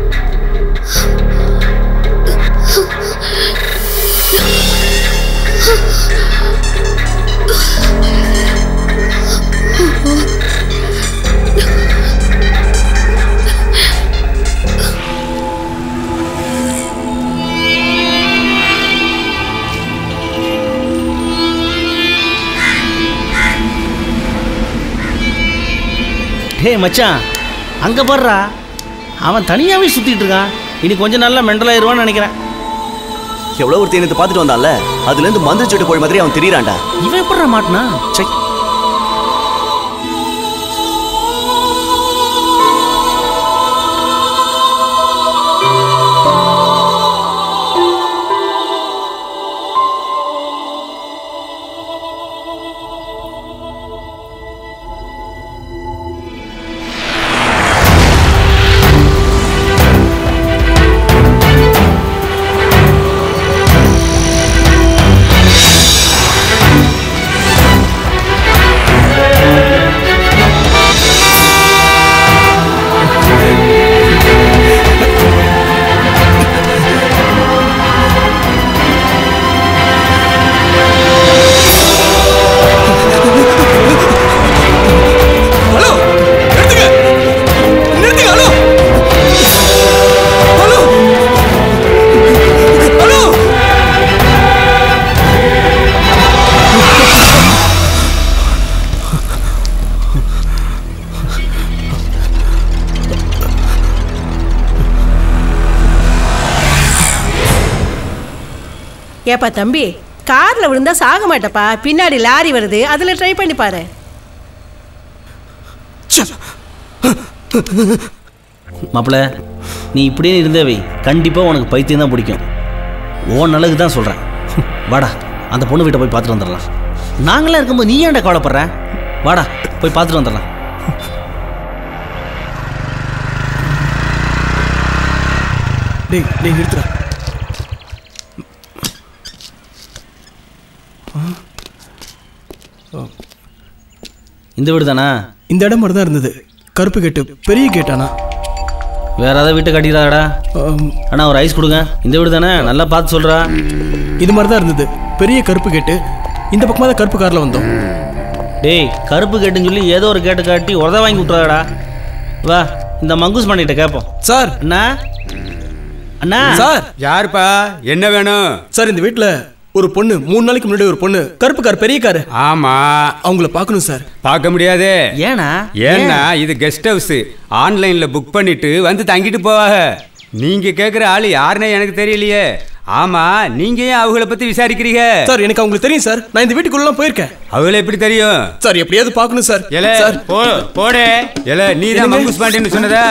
ஹே மச்சான், அங்கே போடுறா. அவன் தனியாகவே சுற்றிட்டு இருக்கான். இனி கொஞ்சம் நல்லா மெண்டலாகிடுவான்னு நினைக்கிறேன். எவ்வளவு ஒரு தேனத்தை பார்த்துட்டு வந்தான்ல, அதுல இருந்து மந்திரச்சோட்டு போய் மாதிரி அவன் தெரியறான்டா. இவன் எப்படிடா மாட்டனா? சை ஏப்பா தம்பி, காரில் விழுந்தா சாக மாட்டப்பா. பின்னாடி லாரி வருது, அதில் ட்ரை பண்ணி பாரு. மாப்பிள்ள, நீ இப்படியே இருந்தவை கண்டிப்பாக உனக்கு பைத்தியம் தான் பிடிக்கும். ஓன் அழகு தான் சொல்கிறேன். வாடா, அந்த பொண்ணு வீட்டை போய் பார்த்துட்டு வந்துடலாம். நாங்களாம் இருக்கும்போது நீ ஏன்டா கவலைப்படுற? வாடா போய் பார்த்துட்டு வந்துடலாம். டேய் டேய் நிறுத்துடா. இந்த வீடு தானா? இந்த இடம் மட்டும் தான் இருந்தது. கருப்பு கேட்டு, பெரிய கேட்டானா? வேற ஏதாவது வீட்டை கட்டிக்கிறாடா. அண்ணா ஒரு ஐஸ் கொடுங்க. இந்த வீடு தானே? நல்லா பார்த்து சொல்கிறா. இது மாதிரி தான் இருந்தது, பெரிய கருப்பு கேட்டு. இந்த பக்கமாக தான் கருப்பு காரில் வந்தோம். டேய், கருப்பு கேட்டுன்னு சொல்லி ஏதோ ஒரு கேட்டு காட்டி உரதா வாங்கி விட்டுறாடா. வா, இந்த மங்கூஸ் பண்ணிட்ட கேட்போம். சார் அண்ணா, அண்ணா. சார் யாருப்பா, என்ன வேணும்? சார், இந்த வீட்டில் ஒரு பொண்ணு, மூணு நாளைக்கு முன்னாடி ஒரு பொண்ணு, கருப்பு கார், பெரிய கார். ஆமா, அவங்கள பார்க்கணும் சார். பார்க்க முடியாது. ஏனா ஏனா இது கெஸ்ட் ஹவுஸ். ஆன்லைன்ல புக் பண்ணிட்டு வந்து தங்கிட்டு போவாங்க. நீங்க கேக்குற ஆளு யாருனே எனக்கு தெரியலையே. ஆமா, நீங்க ஏன் அவங்கள பத்தி விசாரிக்கிறீங்க? சார், எனக்கு அவங்களுக்கு தெரியும் சார். நான் இந்த வீட்டுக்குள்ள எல்லாம் போயிருக்கேன். அவளை எப்படி தெரியும் சார்? எப்படியாவது பார்க்கணும் சார். ஏலே சார், போ போடே. ஏலே, நீ தான் மங்கூஸ் பாண்டின்னு சொன்னதா?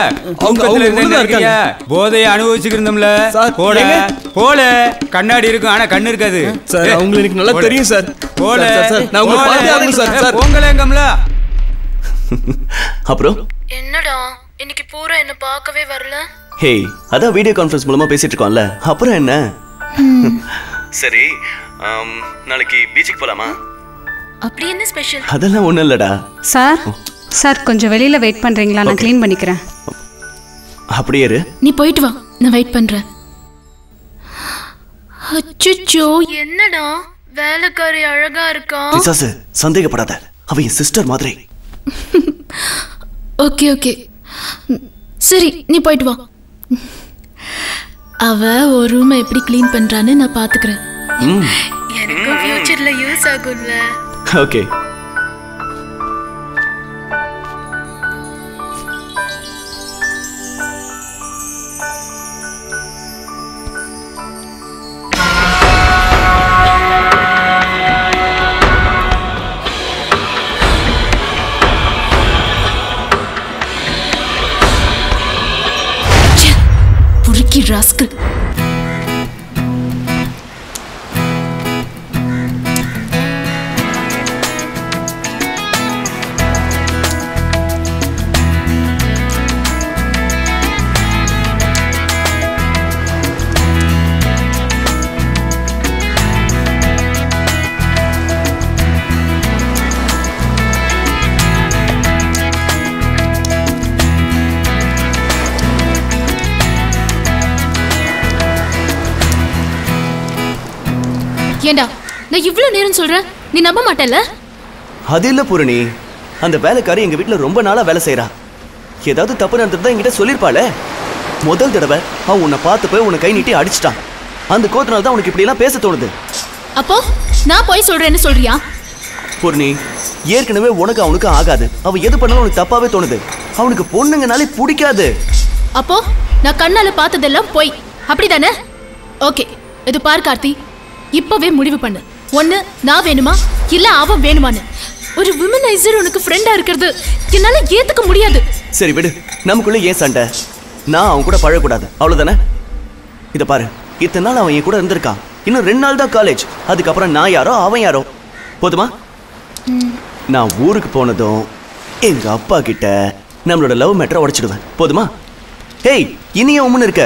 அவங்க அதுல இருந்தா இருக்காங்க. போதையை அனுபவிச்சுக்கிருந்தோம்ல. போடே போல. கண்ணாடி இருக்கும், ஆனா கண்ணு இருக்காது சார். அவங்களுக்கு எனக்கு நல்லா தெரியும் சார். போல சார், நான் உங்களை பார்த்தாலும் சார். சார் போங்களேங்கம்ல. அப்புறம் என்னடா, இன்னைக்கு பூரா என்ன பார்க்கவே வரல? ஹே, அதான் வீடியோ கான்ஃபரன்ஸ் மூலமா பேசிட்டு இருக்கோம்ல, அப்புறம் என்ன? சரி, நாளைக்கு பீச்சுக்கு போலாமா? அப்படி என்ன ஸ்பெஷல்? அதெல்லாம் ஒண்ணும் இல்லடா. சார் சார், கொஞ்சம் வெளியில வெயிட் பண்றீங்களா? நான் க்ளீன் பண்ணிக்கிறேன். அப்படியே இரு, நீ போயிட்டு வா, நான் வெயிட் பண்றேன். அச்சச்சோ, என்னடா வேலைக்காரி அழகா இருக்கா? பிசாசு, சந்தேகப்படாத, அவ என் சிஸ்டர் மாதிரி. ஓகே ஓகே, சரி நீ போயிட்டு வா. அவ ஒரு ரூமை எப்படி க்ளீன் பண்றான்னு நான் பாத்துக்கிறேன். எனக்கு ஃபியூச்சர்ல யூஸ் ஆகும்ல. ஓகே. ராஸ்கல். ஏண்டா, நான் இவ்வளோ நேரம் சொல்கிறேன், நீ நம்ப மாட்டேல்ல? அது இல்லை பூரணி, அந்த வேலைக்காரி எங்கள் வீட்டில் ரொம்ப நாளாக வேலை செய்கிறா. ஏதாவது தப்பு நடந்துட்டு என்கிட்ட சொல்லியிருப்பாளே. முதல் தடவை அவன் உன்னை பார்த்து போய் உன்னை கை நீட்டி அடிச்சிட்டான். அந்த கோத்தினால தான் உனக்கு இப்படிலாம் பேச தோணுது. அப்போ நான் போய் சொல்கிறேன்னு சொல்கிறியா? பூரணி, ஏற்கனவே உனக்கு அவனுக்கு ஆகாது. அவன் எது பண்ணாலும் உனக்கு தப்பாகவே தோணுது. அவனுக்கு பொண்ணுங்கனாலே பிடிக்காது. அப்போ நான் கண்ணால் பார்த்ததெல்லாம் போய், அப்படி தானே? ஓகே, இது பார் கார்த்தி, இப்பவே முடிவு பண்ணு. ஒன்னு நான் வேணுமா இல்ல அவ வேணுமான்னு. ஒரு விமனைசர் உனக்கு ஃப்ரெண்டா இருக்கிறது என்னால ஏத்துக்க முடியாது. சரி விடு, நமக்குள்ள ஏன் சண்டை? நான் அவன் கூட பழகக்கூடாது, அவ்வளவுதானே? இதை பாரு, இத்தனை நாள் அவன் என் கூட இருந்திருக்கான். இன்னும் ரெண்டு நாள் தான் காலேஜ், அதுக்கப்புறம் நான் யாரோ அவன் யாரோ, போதுமா? நான் ஊருக்கு போனதும் எங்க அப்பா கிட்ட நம்மளோட லவ் மேட்டரை உடைச்சிடுவேன், போதுமா? ஏய், இனியே உம்முன்னு இருக்க.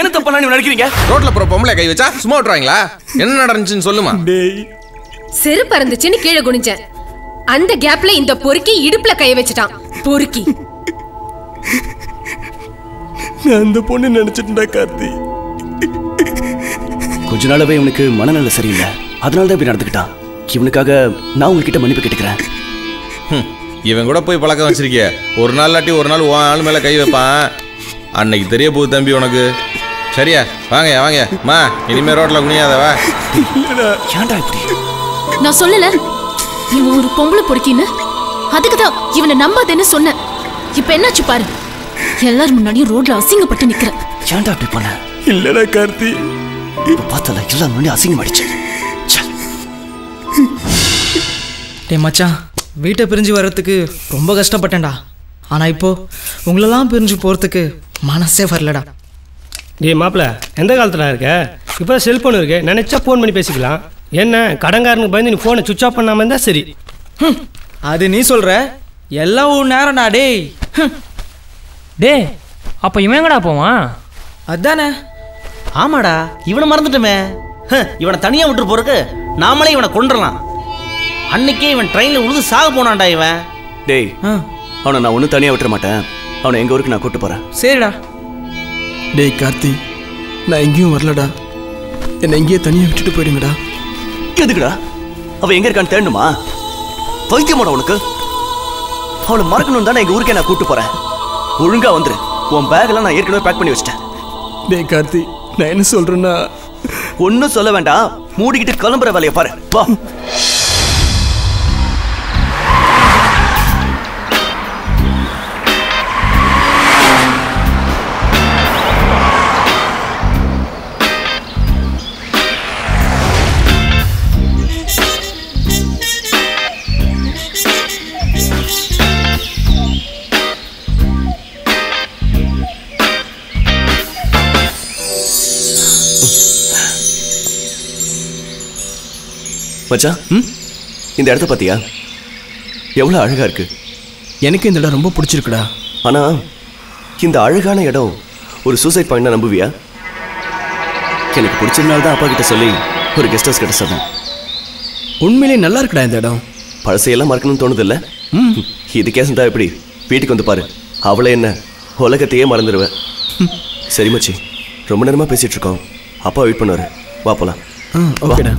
என்ன தப்பா நீ நினைக்கிறீங்க? ரோட்ல போற பொம்பளை கை வச்சா சும்மா விட்டுறாங்களா? என்ன நடந்துச்சுன்னு சொல்லுமா. செரு பறந்துச்சுன்னு கீழே குனிஞ்சேன். அந்த கேப்ல இந்த பொறுக்கி இடுப்புல கை வச்சுட்டான். பொறுக்கி அந்த பொண்ணு நினைச்சிட்டா கார்த்தி. கொஞ்ச நாளாவே இவனுக்கு மனநல சரியில்லை, அதனால தான் இப்படி நடந்துக்கிட்டான். இவனுக்காக நான் உங்ககிட்ட மன்னிப்பு கேட்டுக்கிறேன். இவன் கூட போய் பழக்கம் வச்சிருக்கிய, ஒரு நாள் இல்லாட்டி ஒரு நாள் உன் ஆள் மேல கை வைப்பான். அன்னைக்கு தெரிய போகுது தம்பி உனக்கு. சரியா வாங்க வாங்க மா, இனிமே ரோட்ல குனியாதவா. ஏன்டா இப்படி? நான் சொல்லல இவன் ஒரு பொம்பளை பொறுக்கின்னு, அதுக்குதான் இவனை நம்பாதேன்னு சொன்னேன். இப்ப என்னாச்சு பாரு, எல்லாரும் முன்னாடியும் ரோட்ல அசிங்கப்பட்டு நிக்கிறேன். ஏன்டா அப்படி போன? இல்லடா கார்த்தி, இப்ப பார்த்தல எல்லாரும் முன்னாடி அசிங்கம் அடிச்சு. டேய் மச்சான், வீட்டை பிரிஞ்சு வர்றதுக்கு ரொம்ப கஷ்டப்பட்டேன்டா. ஆனா இப்போ உங்களெல்லாம் பிரிஞ்சு போறதுக்கு மனசே வரலடா. டேய் மாப்பிள்ள, எந்த காலத்துல இருக்க? இப்போ செல்போன் இருக்கு, நினைச்சா போன் பண்ணி பேசிக்கலாம். என்ன கடங்காரனுக்கு பயந்து நீ போனை சுவிச் ஆஃப் பண்ணாம இருந்தா சரி. அது நீ சொல்ற எல்லாம் ஒரு நேரம்டா. டேய் டே, அப்போ இவங்கடா போவான் அதானே? ஆமாடா, இவனை மறந்துட்டுமே. இவனை தனியாக விட்டு போறக்கு நாமளே இவனை கொண்டுடலாம். அன்னைக்கே இவன் ட்ரெயினில் உழுது சாக போனான்டா இவன். டேய் அவனை நான் ஒன்றும் தனியாக விட்டுற மாட்டேன். அவனை எங்கள் ஊருக்கு நான் கூப்பிட்டு போகிறேன். சரிடா. டேய் கார்த்தி, நான் எங்கேயும் வரலடா. என்னை எங்கேயே தனியாக விட்டுட்டு போயிடுங்கடா. எதுக்குடா? அவன் எங்கே இருக்கான்னு தேடணுமா? வைத்தியமாடா உனக்கு. அவனை மறக்கணும் தானே எங்கள் ஊருக்கே நான் கூப்பிட்டு போகிறேன். ஒழுங்கா வந்துரு. உன் பேக்கெல்லாம் நான் ஏற்கனவே பேக் பண்ணி வச்சிட்டேன். டேய் கார்த்தி, நான் என்ன சொல்றேன்னா ஒன்றும் சொல்ல வேண்டாம். மூடிக்கிட்டு கிளம்புற வேலையை பாரு. வா. மச்சா, இந்த இடத்த பார்த்தியா? எவ்வளோ அழகாக இருக்குது. எனக்கு இந்த இடம் ரொம்ப பிடிச்சிருக்குடா. ஆனால் இந்த அழகான இடம் ஒரு சூசைட் பாயிண்ட்டாக நம்புவியா? எனக்கு பிடிச்சிருந்தால் தான் அப்பா கிட்ட சொல்லி ஒரு கெஸ்ட் ஹவுஸ் கிட்ட சொன்னேன். உண்மையிலே நல்லா இருக்குடா இந்த இடம். பழசையெல்லாம் மறக்கணும்னு தோணுதில்லை? ம். இதுக்கே சந்தா எப்படி வீட்டுக்கு வந்து பாரு. அவளை என்ன உலகத்தையே மறந்துடுவேன். சரி மச்சி, ரொம்ப நேரமாக பேசிகிட்ருக்கோம். அப்பா வெயிட் பண்ணுவார், வா போகலாம். ஆ ஓகேடா.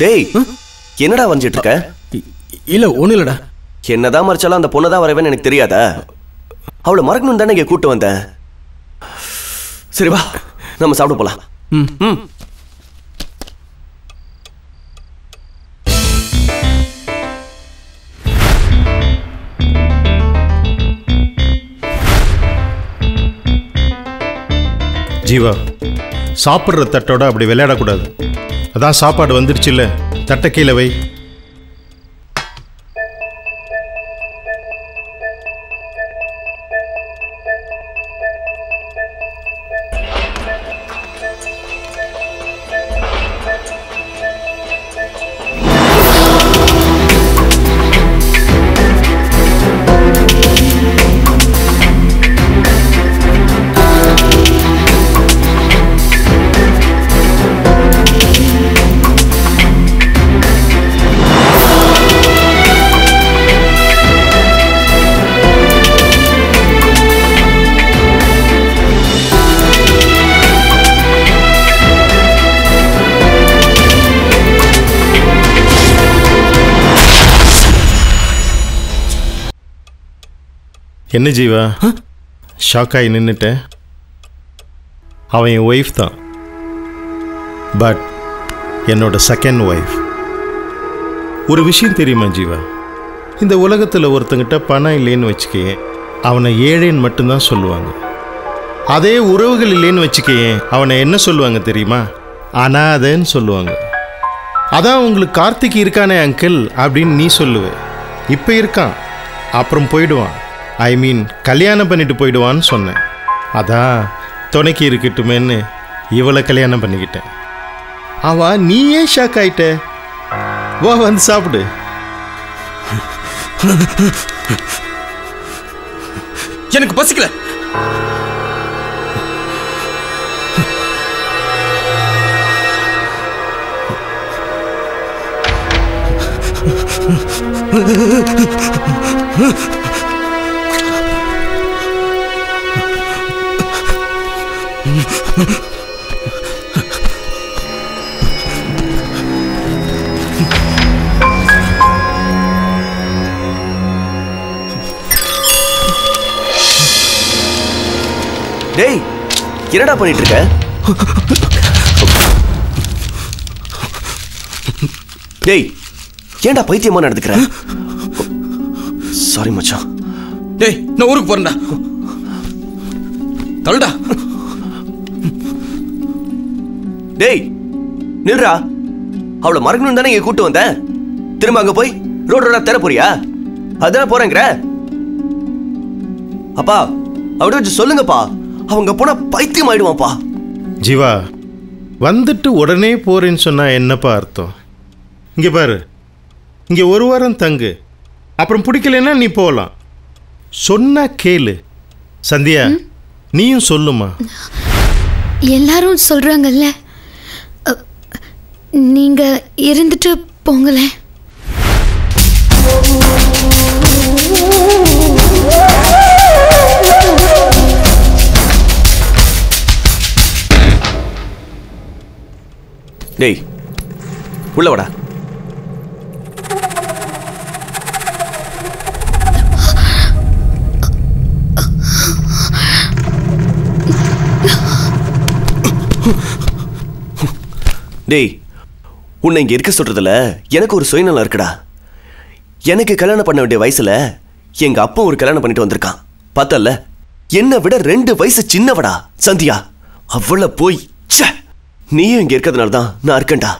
டேய் என்னடா வஞ்சிட்டு இருக்க? இல்ல ஒண்ணு இல்லடா. என்னதான் மறைச்சாலும் அந்த பொண்ணு தான் வரவேன்னு எனக்கு தெரியாதா? அவளை மறக்கணும் தானே இங்கே கூட்டு வந்த. சரி வா நம்ம சாப்பிட போலாம். ம் ம் ஜீவா, சாப்பிட்ற தட்டோட அப்படி விளையாடக்கூடாது. அதான் சாப்பாடு வந்துருச்சு இல்லை, தட்டை கீழே வை. என்ன ஜீவா ஷாக்காகி நின்றுட்டேன்? அவன் என் ஒய்ஃப் தான், பட் என்னோட செகண்ட் ஒய்ஃப். ஒரு விஷயம் தெரியுமா ஜீவா, இந்த உலகத்தில் ஒருத்தங்கிட்ட பணம் இல்லைன்னு வச்சுக்கையே அவனை ஏழைன்னு மட்டும்தான் சொல்லுவாங்க. அதே உறவுகள் இல்லைன்னு வச்சுக்கையே அவனை என்ன சொல்லுவாங்க தெரியுமா? அனாதன்னு சொல்லுவாங்க. அதான் உங்களுக்கு கார்த்திக் இருக்கானே அங்கிள் அப்படின்னு நீ சொல்லுவே. இப்போ இருக்கான், அப்புறம் போயிடுவான். ஐ மீன் கல்யாணம் பண்ணிட்டு போயிடுவான்னு சொன்னேன். அதான் துணைக்கி இருக்கட்டுமேன்னு இவளை கல்யாணம் பண்ணிக்கிட்டேன். அவா நீ ஏன் ஷாக் ஆயிட்ட? வா வந்து சாப்பிடு. எனக்கு பசிக்கல. டேய் என்னடா பண்ணிட்டு இருக்க? டேய் ஏன்டா பைத்தியமா நடந்துக்கிற? சாரி மச்சான். டேய் நான் ஊருக்கு போறேன்டா. தள்ளுடா. டேய் நில்றா. அவளை மறக்கணும் தானே இங்க கூட்டு வந்தேன். திரும்ப அங்க போய் ரோடு ரோடா தர போறியா? அதான் போறேங்கிற. அப்பா அவட வச்சு சொல்லுங்கப்பா, அவங்க போனா பைத்தியம் ஆயிடுவாப்பா. ஜீவா வந்துட்டு உடனே போறேன்னு சொன்னா என்னப்பா அர்த்தம்? இங்க பாரு, இங்க ஒரு வாரம் தங்கு, அப்புறம் பிடிக்கலன்னா நீ போகலாம். சொன்னா கேளு. சந்தியா நீயும் சொல்லுமா. எல்லாரும் சொல்றாங்கல்ல, நீங்க இருந்துட்டு போங்களே. டேய் உள்ள வாடா. டேய் உன்னை இங்கே இருக்க சொல்கிறதுல எனக்கு ஒரு சுயநலம் இருக்குடா. எனக்கு கல்யாணம் பண்ண வேண்டிய வயசில் எங்கள் அப்பா ஒரு கல்யாணம் பண்ணிட்டு வந்திருக்கான். பார்த்தல, என்னை விட ரெண்டு வயசு சின்னவடா சந்தியா. அவ்வளோ போய் சே, நீயும் இங்கே இருக்கிறதுனால தான் நான் இருக்கேன்டா.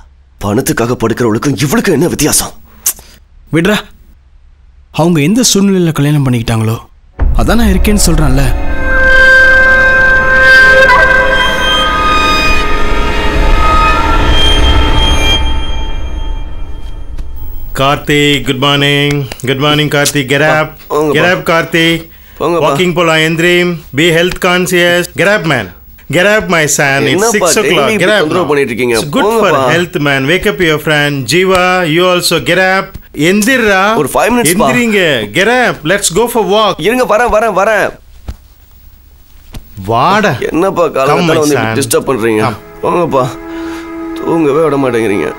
பணத்துக்காக படுக்கிறவளுக்கும் இவளுக்கும் என்ன வித்தியாசம்? விடுறா. அவங்க எந்த சூழ்நிலையில் கல்யாணம் பண்ணிக்கிட்டாங்களோ அதான் நான் இருக்கேன்னு சொல்கிறான்ல. Karthik, good morning. Good morning, Karthik. Get up. Get up, Karthik. Walking pola endrim. Be health conscious. Get up, man. Get up, my son. It's six o'clock. Get up. It's good for health, man. Wake up your friend. Jeeva, you also get up. Endirra. For five minutes. Endiringa. Get up. Let's go for walk. Irunga, vara, vara, vara. Vaada. Enna pa kalathula vandhu disturb pandringa. Ponga pa. Thoonga ve oda maatengringa.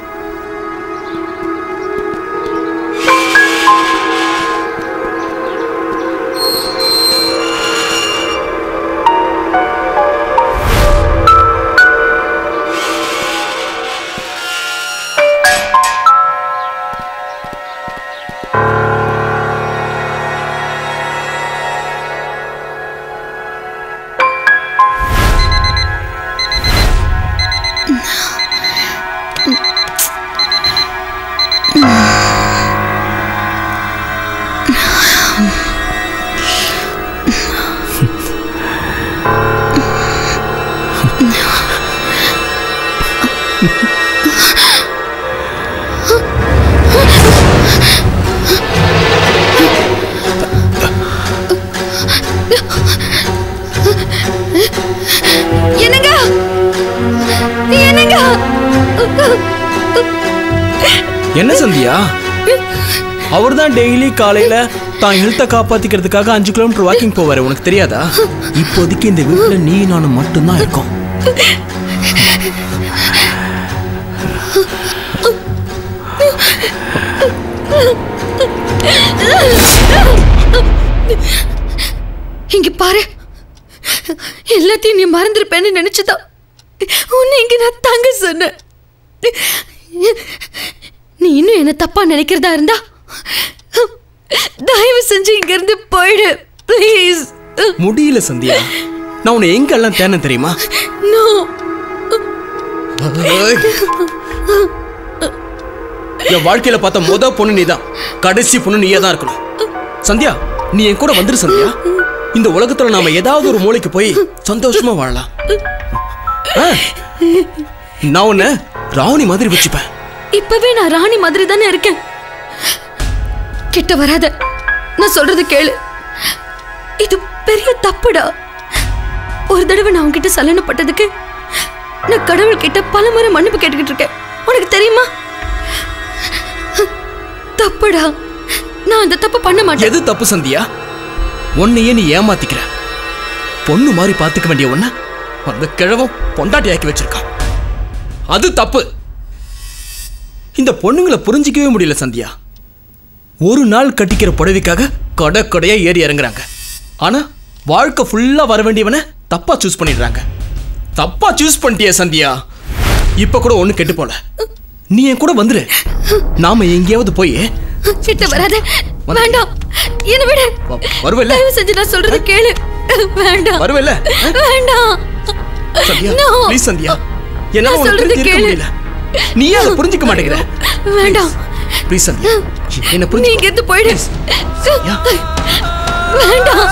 என்ன சந்தியா? அவர் தான் டெய்லி காலையில தான் ஹெல்த்தை காப்பாத்திக்கிறதுக்காக அஞ்சு கிலோமீட்டர் வாக்கிங் போவாரு, உனக்கு தெரியாதா? இப்போதைக்கு இந்த வீட்டுல நீ நானும் மட்டும்தான் இருக்கோம். இங்க பாரு, எல்லாத்தையும் நீ மறந்துருப்பேன்னு நினைச்சுதான் உன்னை இங்க நான் தாங்க சொன்னேன். நீ இன்னும் என்ன தப்பா நினைக்கிறதா இருந்தா தயவு செஞ்சு இங்க இருந்து போயிடு, பிளீஸ். முடியல சந்தியா, நான் உன்னை எங்கெல்லாம் தேன தெரியுமா? நோ, என் வாழ்க்கையில பார்த்த முத பொண்ணு நீதான், கடைசி பொண்ணு நீயே தான் இருக்கணும். சந்தியா, நீ என் கூட வந்துரு சந்தியா. இந்த உலகத்துல நாம ஏதாவது ஒரு மூளைக்கு போய் சந்தோஷமா வாழலாம். நான் உன்னை ராணி மாதிரி வச்சுப்பேன். இப்பவே நான் ராணி மாதிரி தானே இருக்கேன். கிட்ட வராத, நான் சொல்றது கேளு. இது பெரிய தப்புடா. ஒரு தடவை நான் உன்கிட்ட சலனப்பட்டதுக்கு நான் கடவுள் கிட்ட பல முறை மன்னிப்பு கேட்டுக்கிட்டு இருக்கேன், உனக்கு தெரியுமா? தப்புடா, நான் அந்த தப்பு பண்ண மாட்டேன். எது தப்பு சந்தியா? உன்னையே நீ ஏமாத்திக்கிற. பொண்ணு மாதிரி பார்த்துக்க வேண்டிய ஒன்ன அந்த கிழவ பொண்டாட்டி ஆக்கி வச்சிருக்கான், அது தப்பு. இந்த பொண்ணுங்களை புரிஞ்சிக்கவே முடியல சந்தியா. ஒரு நாள் கட்டிக்கிற புடவைக்காக கடை கடையா ஏறி இறங்குறாங்க. ஆனா வாழ்க்கை ஃபுல்லா வர வேண்டியவனை தப்பா சூஸ் பண்ணிடுறாங்க. தப்பா சூஸ் பண்ணிட்டிய சந்தியா. இப்ப கூட ஒண்ணு கெட்டு போல, நீ என் கூட வந்துரு. நாம எங்கேயாவது போய் கிட்ட வராத, வேண்டாம். என்ன விட வருவேல, தயவு செஞ்சு நான் சொல்றது கேளு. வேண்டாம் வருவேல, வேண்டாம் சந்தியா, ப்ளீஸ் சந்தியா. என்னால சொல்றது கேளு, நீ அதை புரிஞ்சிக்க மாட்டேங்கிற. வேண்டாம் ப்ளீஸ் சந்தியா, என்ன புரிஞ்சி நீ கேத்து போயிடு. வேண்டாம்,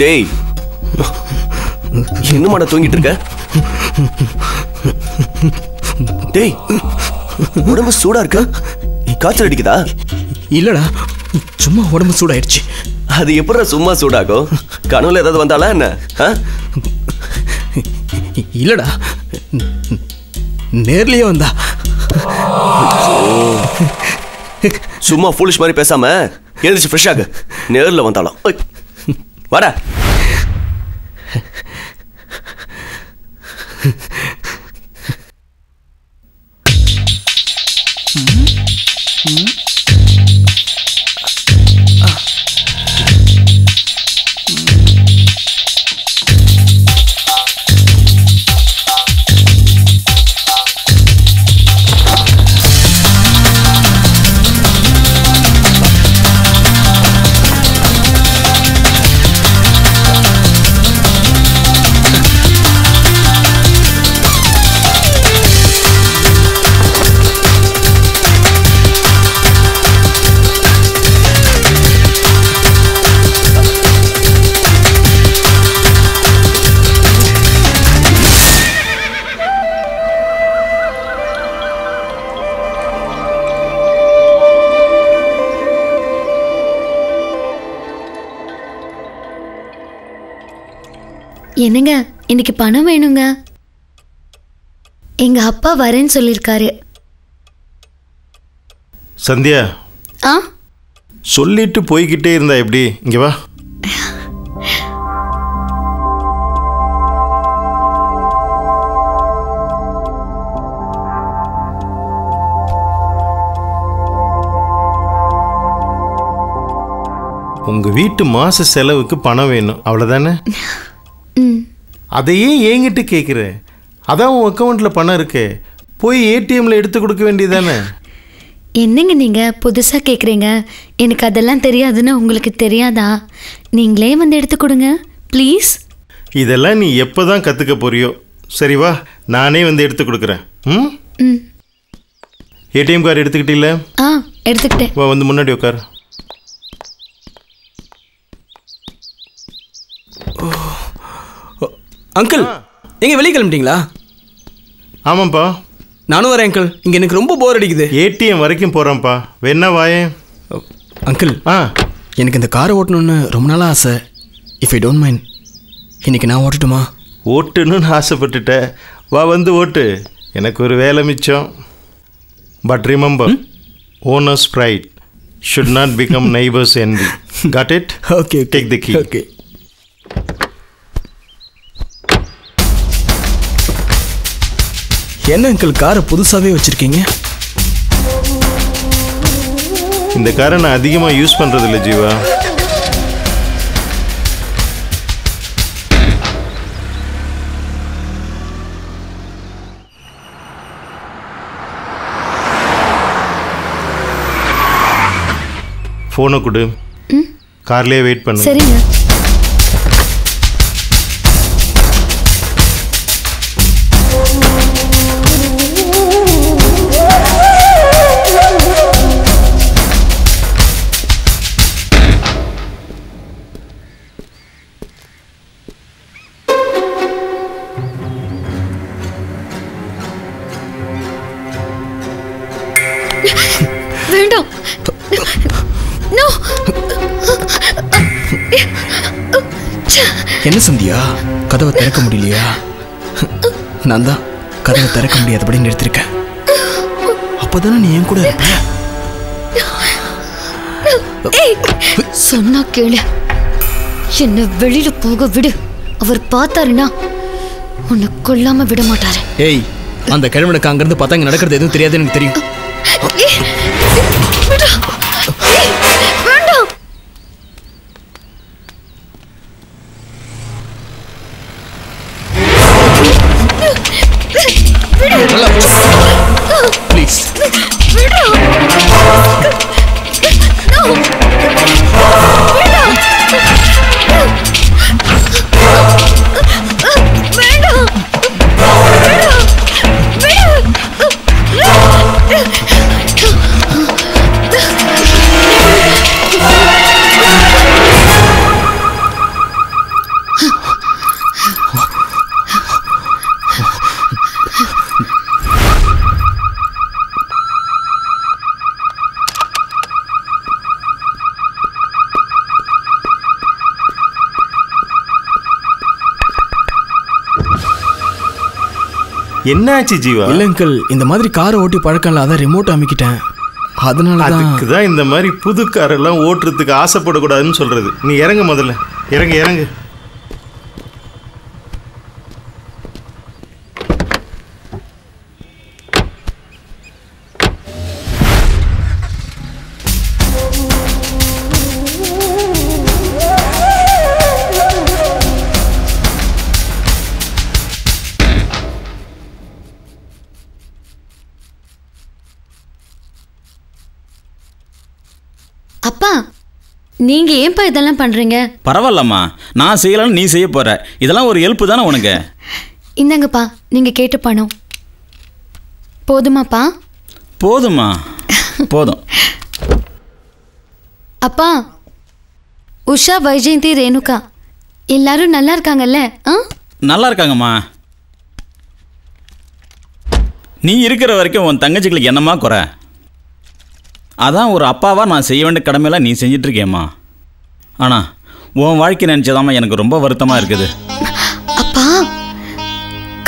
டேய், என்னமாடா தூங்கிட்டு இருக்க? டேய், உடம்பு சூடா இருக்கா? காய்ச்சல் அடிக்குதா? இல்லடா, சும்மா உடம்பு சூடாயிடுச்சு. அது எப்படா சும்மா சூடாகும்? கனவுல ஏதாவது வந்தாலா என்ன? இல்லடா, நேர்லயே வந்தா. சும்மா ஃபூலிஷ் மாதிரி பேசாம எழுந்துச்சு ஃப்ரெஷ் ஆக, நேர்ல வந்தாலும் வர. என்னங்க இன்னைக்கு பணம் வேணுங்க. எங்க அப்பா வரேன்னு சொல்லியிருக்காரு. சந்தியா ஆ சொல்லிட்டு போய்கிட்டே இருந்தா எப்படி? இங்க வா. உங்கள் வீட்டு மாத செலவுக்கு பணம் வேணும், அவ்வளோதானே? அதையே என்கிட்ட கேட்குற? அதான் உன் அக்கௌண்ட்டில் பணம் இருக்கு, போய் ஏடிஎம்மில் எடுத்து கொடுக்க வேண்டியதானே. என்னங்க நீங்கள் புதுசாக கேட்குறீங்க? எனக்கு அதெல்லாம் தெரியாதுன்னு உங்களுக்கு தெரியாதா? நீங்களே வந்து எடுத்து கொடுங்க ப்ளீஸ். இதெல்லாம் நீ எப்போ தான் கற்றுக்க போறியோ? சரி வா, நானே வந்து எடுத்து கொடுக்குறேன். ம் ம் ஏடிஎம் கார்டு எடுத்துக்கிட்டீங்களா? ஆ எடுத்துக்கிட்டேன். வா வந்து முன்னாடி உட்கார். அங்கிள் எங்க வெளியே கிளம்பிட்டீங்களா? ஆமாம்ப்பா நானும் வரேன் அங்கிள். இங்கே எனக்கு ரொம்ப போர் அடிக்குது. ஏடிஎம் வரைக்கும் போகிறேன்ப்பா, வேணா வாயே. அங்கிள் ஆ எனக்கு இந்த காரை ஓட்டணும்னு ரொம்ப நாளாக ஆசை. இஃப் ஐ டோன்ட் மைண்ட் இன்னைக்கு நான் ஓட்டட்டுமா? ஓட்டுன்னு ஆசைப்பட்டுட்டேன், வா வந்து ஓட்டு, எனக்கு ஒரு வேலை மிச்சம். But remember owners pride should not become neighbours envy. Got it? Okay take the key. Okay என்ன அங்கிள் காரை புதுசாகவே வச்சுருக்கீங்க? இந்த காரை நான் அதிகமாக யூஸ் பண்ணுறதில்ல ஜீவா. ஃபோனை கொடு, கார்லேயே வெயிட் பண்ணு. சரிங்க. என்ன சந்தியா கதவை திறக்க முடியலையா? நான் தான் கதவை திறக்க முடியாதபடி நிறுத்திருக்கேன். அப்பதானே நீ என் கூட இருப்ப. சொன்னா கேளு, என்ன வெளியில போக விடு. அவர் பார்த்தாருன்னா உன்னை கொல்லாம விட மாட்டாரு. ஏய் அந்த கிழவனுக்கு அங்கிருந்து பார்த்தா இங்க நடக்கிறது எதுவும் தெரியாது எனக்கு தெரியும். என்னாச்சு ஜீவா? இல்ல அங்கிள் இந்த மாதிரி காரை ஓட்டி பழக்கம்ல, அதான் ரிமோட் அமைக்கிட்டேன். அதனால அதுக்கு தான் இந்த மாதிரி புது காரெல்லாம் ஓட்டுறதுக்கு ஆசைப்படக்கூடாதுன்னு சொல்றது. நீ இறங்க, முதல்ல இறங்க இறங்கு. அப்பா நீங்க ஏன்பா இதெல்லாம் பண்றீங்க? பரவாயில்லம்மா, நான் செய்யலாம் நீ செய்ய போற. இதெல்லாம் ஒரு ஹெல்ப் தானே உனக்கு. இந்தாங்கப்பா நீங்க கேட்ட பணம். போதுமாப்பா? போதுமா போதும். அப்பா உஷா, வைஜெயந்தி, ரேணுகா எல்லாரும் நல்லா இருக்காங்கல்ல? நல்லா இருக்காங்கம்மா. நீ இருக்கிற வரைக்கும் உன் தங்கச்சிகளுக்கு என்னம்மா குறை? அதான் ஒரு அப்பாவாக நான் செய்ய வேண்டிய கடமையெல்லாம் நீ செஞ்சிட்ருக்கேம்மா. ஆனால் உன் வாழ்க்கை நினச்சதாம்மா எனக்கு ரொம்ப வருத்தமாக இருக்குது. அப்பா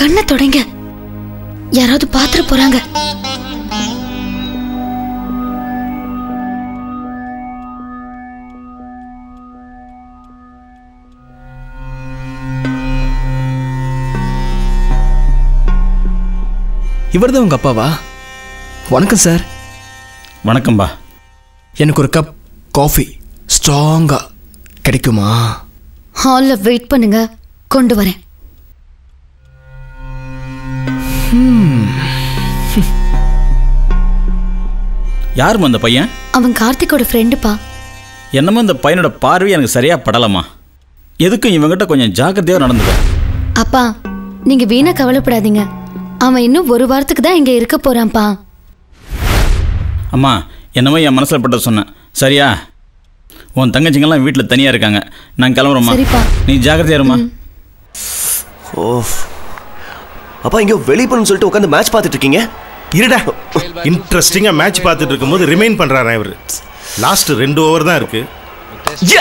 கண்ணை தொடங்க, யாராவது பாத்துற போறாங்க. இவர்தான் உங்க அப்பாவா? வணக்கம் சார். வணக்கம்பா. எனக்கு ஒரு கப் காஃபி ஸ்ட்ராங்கா கிடைக்குமா? ஹால்ல வெயிட் பண்ணுங்க, கொண்டு வரேன். யாரும் அந்த பையன்? அவன் கார்த்திகோட ஃப்ரெண்டுப்பா. என்னமோ அந்த பையனோட பார்வை எனக்கு சரியா படலமா. எதுக்கும் இவங்கிட்ட கொஞ்சம் ஜாக்கிரதையா நடந்துக்க. அப்பா நீங்க வீணா கவலைப்படாதீங்க, அவன் இன்னும் ஒரு வாரத்துக்கு தான் இங்கே இருக்க போகிறான்ப்பா. அம்மா என்னமோ என் மனசில் பட்ட சொன்னேன், சரியா? உன் தங்கச்சிங்கெல்லாம் வீட்டில் தனியாக இருக்காங்க, நான் கிளம்புறோம்மா. சரிப்பா, நீ ஜாக்கிரதையாருமா. ஓ அப்பா இங்கே வெளியே பண்ணு சொல்லிட்டு உட்காந்து மேட்ச் பார்த்துட்டு இருக்கீங்க. இருடா, இன்ட்ரெஸ்டிங்காக மேட்ச் பார்த்துட்டு இருக்கும்போது ரிமைண்ட் பண்ணுறாரா இவர். லாஸ்ட் ரெண்டு ஓவர் தான் இருக்கு.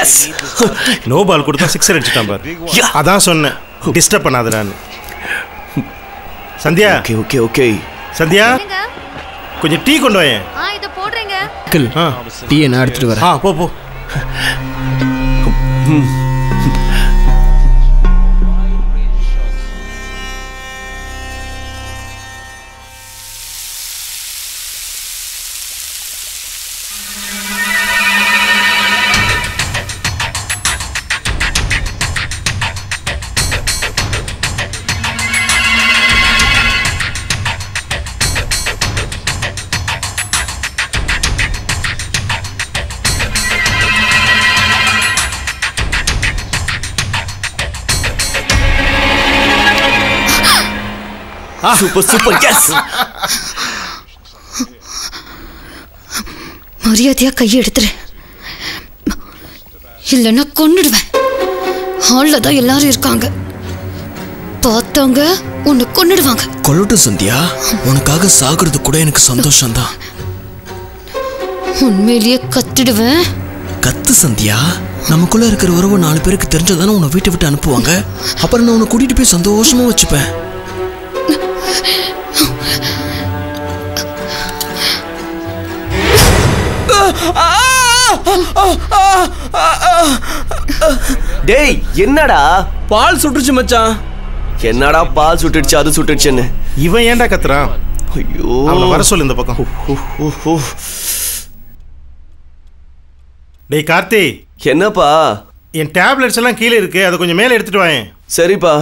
எஸ், நோ பால் கொடுத்தா சிக்ஸர் அடிச்சுட்டான் பாரு. அதான் சொன்னேன் டிஸ்டர்ப் பண்ணாது நான். Sandhya, okay okay okay. Sandhya கொஞ்சம் டீ கொண்டு வாங்க. ஆ இத போடுறேங்க. கில் ஆ டீ நான் எடுத்துட்டு வரேன். ஆ போ போ. Super super. எஸ், மரியாதையா கையை எடுத்துரு, இல்லைன்னா கொன்னுடுவேன். ஹாலில் தான் எல்லாரும் இருக்காங்க, பார்த்தவங்க உன்னை கொன்னுடுவாங்க. கொள்ளட்டும் சந்தியா, உனக்காக சாகிறது கூட எனக்கு சந்தோஷம்தான். உண்மையிலேயே கத்திடுவேன். கத்து சந்தியா, நமக்குள்ள இருக்கிற உறவு நாலு பேருக்கு தெரிஞ்சதானே உன்னை வீட்டை விட்டு அனுப்புவாங்க. அப்புறம் நான் உன்னை கூட்டிட்டு போய் சந்தோஷமா வச்சுப்பேன். டேய் என்னடா பால் சுட்டுச்சு மச்சான். என்னடா பால் சுட்டுச்சு, அது சுட்டுச்சுன்னு இவன் ஏன்டா கத்துறான்? ஐயோ அவனை வர சொல்லு இந்த பக்கம். டேய் கார்த்தி, என்னப்பா என் டேப்லெட்ஸ் எல்லாம் கீழே இருக்கு, அதை கொஞ்சம் மேலே எடுத்துட்டு வாங்க. சரிப்பா.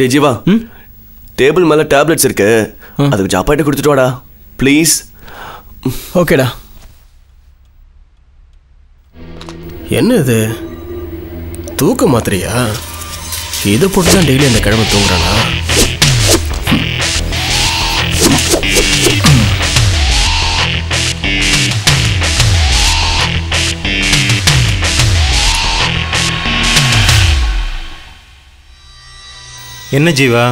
டே ஜீவா, டேபிள் மேலே டேப்லெட்ஸ் இருக்கு, அது கொஞ்சம் அப்பாட்ட கொடுத்துட்டு வாடா ப்ளீஸ். ஓகேடா. என்ன இது தூக்க மாத்திரையா? இதை போட்டு தான் டெய்லி அந்த கிழமை தூங்குறானா? என்ன ஜீவா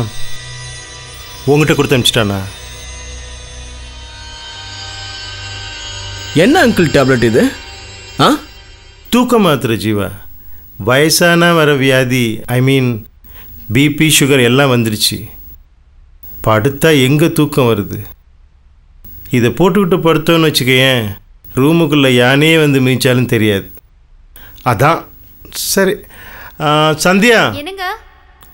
உங்ககிட்ட கொடுத்து அனுப்பிச்சிட்டானா? என்ன அங்கிள் டேப்லெட் இது? ஆ தூக்க மாத்திரை ஜீவா. வயசான வர வியாதி, ஐ மீன் பிபி சுகர் எல்லாம் வந்துருச்சு. படுத்தா எங்கே தூக்கம் வருது? இதை போட்டுக்கிட்டு படுத்தோன்னு வச்சுக்கேன், ரூமுக்குள்ளே யானே வந்து மீச்சாலும் தெரியாது. அதான் சரி. சந்தியா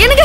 என்னங்க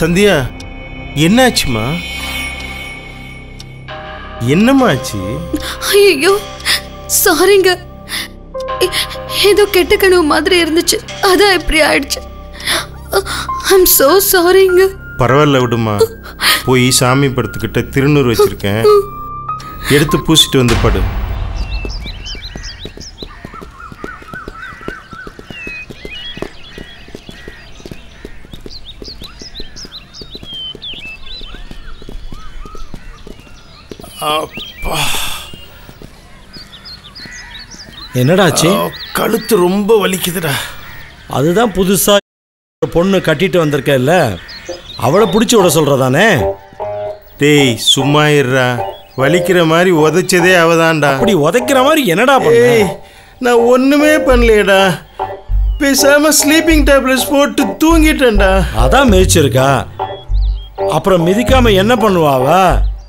சந்தியா, என்னாச்சுமா? என்னமாச்சு? ஐயோ சாரிங்க, ஏதோ கெட்ட கனவு மாதிரி இருந்துச்சு, அதான் இப்படி ஆயிடுச்சு. ஐம் சோ சாரிங்க. பரவாயில்ல விடுமா, போய் சாமி படுத்துக்கிட்ட திருநூறு வச்சிருக்கேன், எடுத்து பூசிட்டு வந்து படு. என்னடாச்சு? கழுத்து ரொம்ப வலிக்குதுடா. அதுதான் புதுசா பொண்ணு கட்டிட்டு வந்திருக்கல, அவளை பிடிச்சி விட சொல்றதானே? டேய் சும்மா இருடா, வலிக்கிற மாதிரி உதைச்சதே அவதான்டா. அப்படி உதைக்கிற மாதிரி என்னடா பண்ணே? நான் ஒண்ணுமே பண்ணலையடா, பேசாம ஸ்லீப்பிங் டேப்லெட்ஸ் போட்டு தூங்கிட்டேன்டா. அதான் மிதிச்சிருக்கா, அப்புறம் மிதிக்காம என்ன பண்ணுவாவா?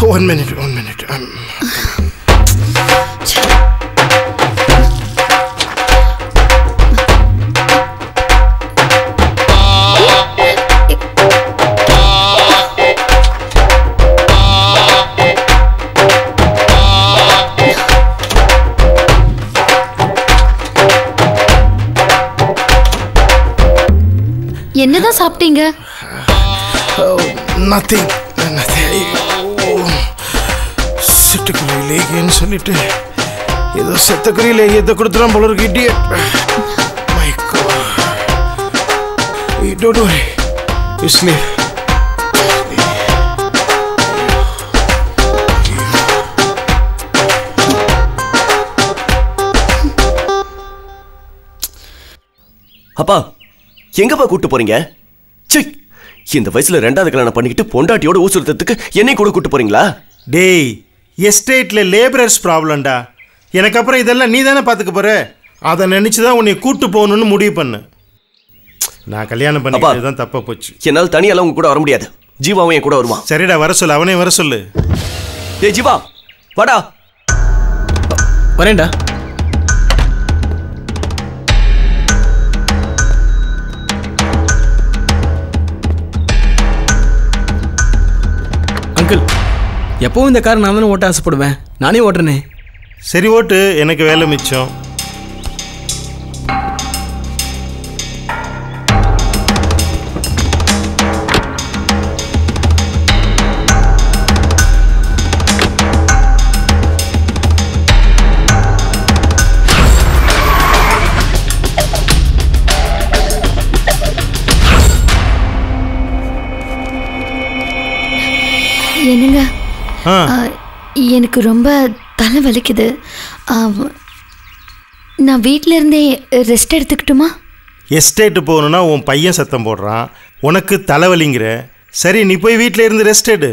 One minute, one minute. Um, என்னதான் சாப்பிட்டீங்க? Nothing. Nothing. I'm going to go to the house. My God. Don't worry. You sleep. Papa, where are you going? In the vessel, I'm going to go to the house. Estate le laborers problem da. எனக்கு அப்புறம் இதெல்லாம் நீ தான பாத்துக்க போற. அத நினைச்சு தான் உன்னை கூட்டி போணும்னு முடிவு பண்ண. நான் கல்யாணம் பண்ணிட்டது தான் தப்பா போச்சு. என்னால தனியால உங்க கூட வர முடியாது. ஜீவாவும் என் கூட வருவான். சரிடா வர சொல்ல அவனே வர சொல்லு. டேய் ஜீவா வாடா. வரேன்டா. அங்கிள் எப்பவும் இந்த கார் நான் தான் ஓட்ட ஆசைப்படுவேன். நானே ஓட்டறனே. சரி ஓட்டு எனக்கு வேலை மிச்சம். என்னங்க எனக்கு ரொம்ப தலை வலிக்குது. நான் வீட்ல இருந்தே ரெஸ்ட் எடுத்துக்கிட்டுமா? எஸ்டேட் போறேன்னா உன் பையன் சத்தம் போடுறான். உனக்கு தலை வலிங்கற. சரி நீ போய் வீட்ல இருந்து ரெஸ்ட் எடு.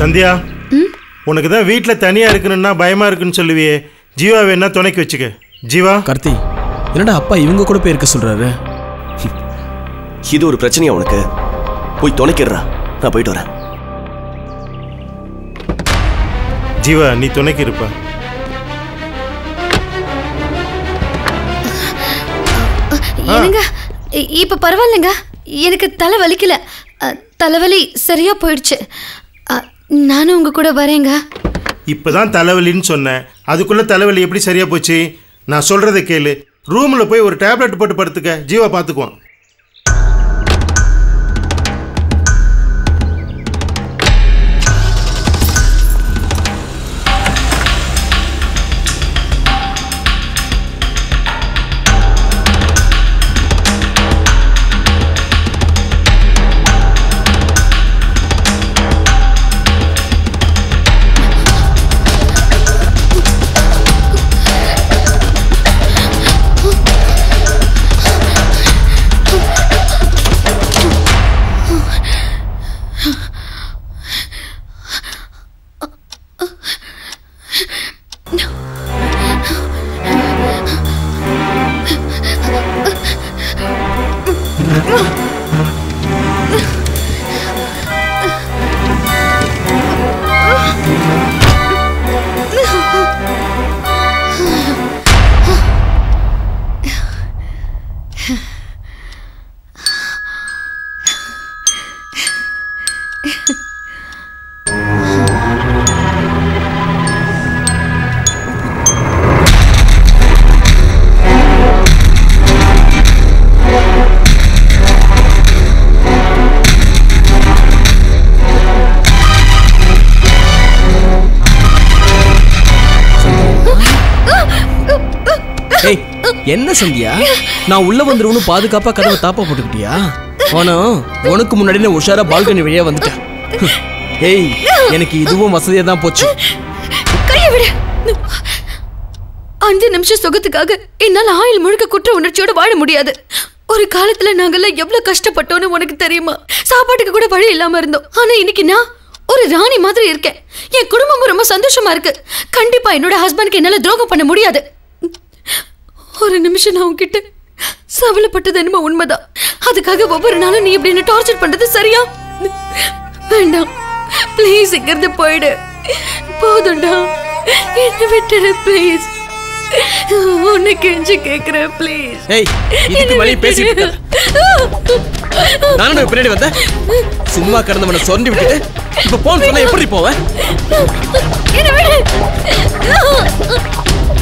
சந்தியா, உனக்கு தான் வீட்ல தனியா இருக்கணும்னா பயமா இருக்குன்னு சொல்லுவியே. ஜீவாவை என்ன துணைக்கு வெச்சுக்க. ஜீவா, கார்த்தி. என்னடா அப்பா இவங்க கூட போய் இருக்க சொல்றாரு? இது ஒரு பிரச்சனையா உனக்கு? போய் துணைக்கிறா. நான் போயிட்டு வரேன். ஜீவா நீ துணைக்கு இருப்பா. என்னங்க இப்ப பரவாயில்லைங்க. எனக்கு தலை வலிக்கல. தலைவலி சரியா போயிடுச்சு. நானும் உங்க கூட வரேங்க. இப்பதான் தலைவலின்னு சொன்னேன். அதுக்குள்ள தலைவலி எப்படி சரியா போச்சு? நான் சொல்றதை கேளு. ரூம்ல போய் ஒரு டேப்லெட் போட்டு படுத்துக்க. ஜீவா பாத்துக்குவான். Hey, என்ன சந்தியா? நான் உள்ள வந்தறேன்னு பாதுகாப்பா கதவை தாப்பா போட்டுக்கிட்டியா? ஆனா உனக்கு முன்னாடியே உஷாரா பால்கனி வழியா வந்துட்டேன். ஏய், எனக்கு இதுவும் வசதியா தான் போச்சு. கையை விடு. அஞ்சு நிமிஷம் சுகத்துக்காக என்னால ஆயில் முழுக்க குற்ற உணர்ச்சியோட வாழ முடியாது. ஒரு காலத்துல நாங்கெல்லாம் எவ்வளவு கஷ்டப்பட்டோன்னு உனக்கு தெரியுமா? சாப்பாட்டுக்கு கூட வழி இல்லாம இருந்தோம். ஆனா இன்னைக்கு நான் ஒரு ராணி மாதிரி இருக்கேன். என் குடும்பமும் ரொம்ப சந்தோஷமா இருக்கு. கண்டிப்பா என்னோட ஹஸ்பண்ட்க்கு என்னால துரோகம் பண்ண முடியாது. ஒரு நிமிஷம் நான் உன்கிட்ட சவலப்பட்டது என்னமோ உண்மைதான். அதுக்காக ஒவ்வொரு நாளும் நீ இப்படி என்ன டார்ச்சர் பண்றது சரியா? வேண்டாம், பிளீஸ், இங்கிருந்து போயிடு. போதும்டா, என்ன விட்டுரு பிளீஸ். உன்னை கெஞ்சி கேட்கிறேன் பிளீஸ். ஏய், இதுக்கு வழி பேசிட்டு இருக்க. நானும் பின்னாடி வந்த சும்மா கடந்தவனை சொன்னி விட்டுட்டு இப்ப போன் சொன்னா எப்படி போவ? என்ன விடு.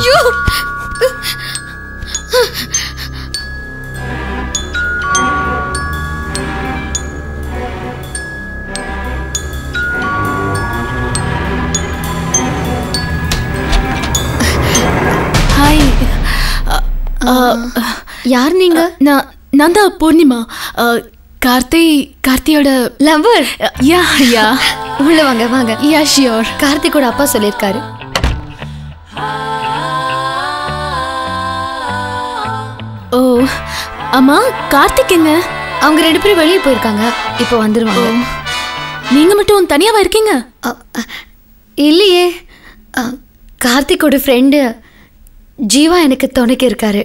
ஐயோ, யார் நீங்க? நான் நான் தான் பூர்ணிமா, கார்த்தி கார்த்தியோட லவ்வர். யா யா, உள்ள வாங்க வாங்க. யா ஷியோர், கார்த்திகோட அப்பா சொல்லியிருக்காரு. ஓ அம்மா, கார்த்திக் எங்க? அவங்க ரெண்டு பேரும் வெளியே போயிருக்காங்க, இப்போ வந்துருவாங்க. நீங்க மட்டும் தனியாவா இருக்கீங்க? இல்லையே, கார்த்திகோட ஃப்ரெண்டு ஜீவா எனக்கு துணைக்கு இருக்காரு.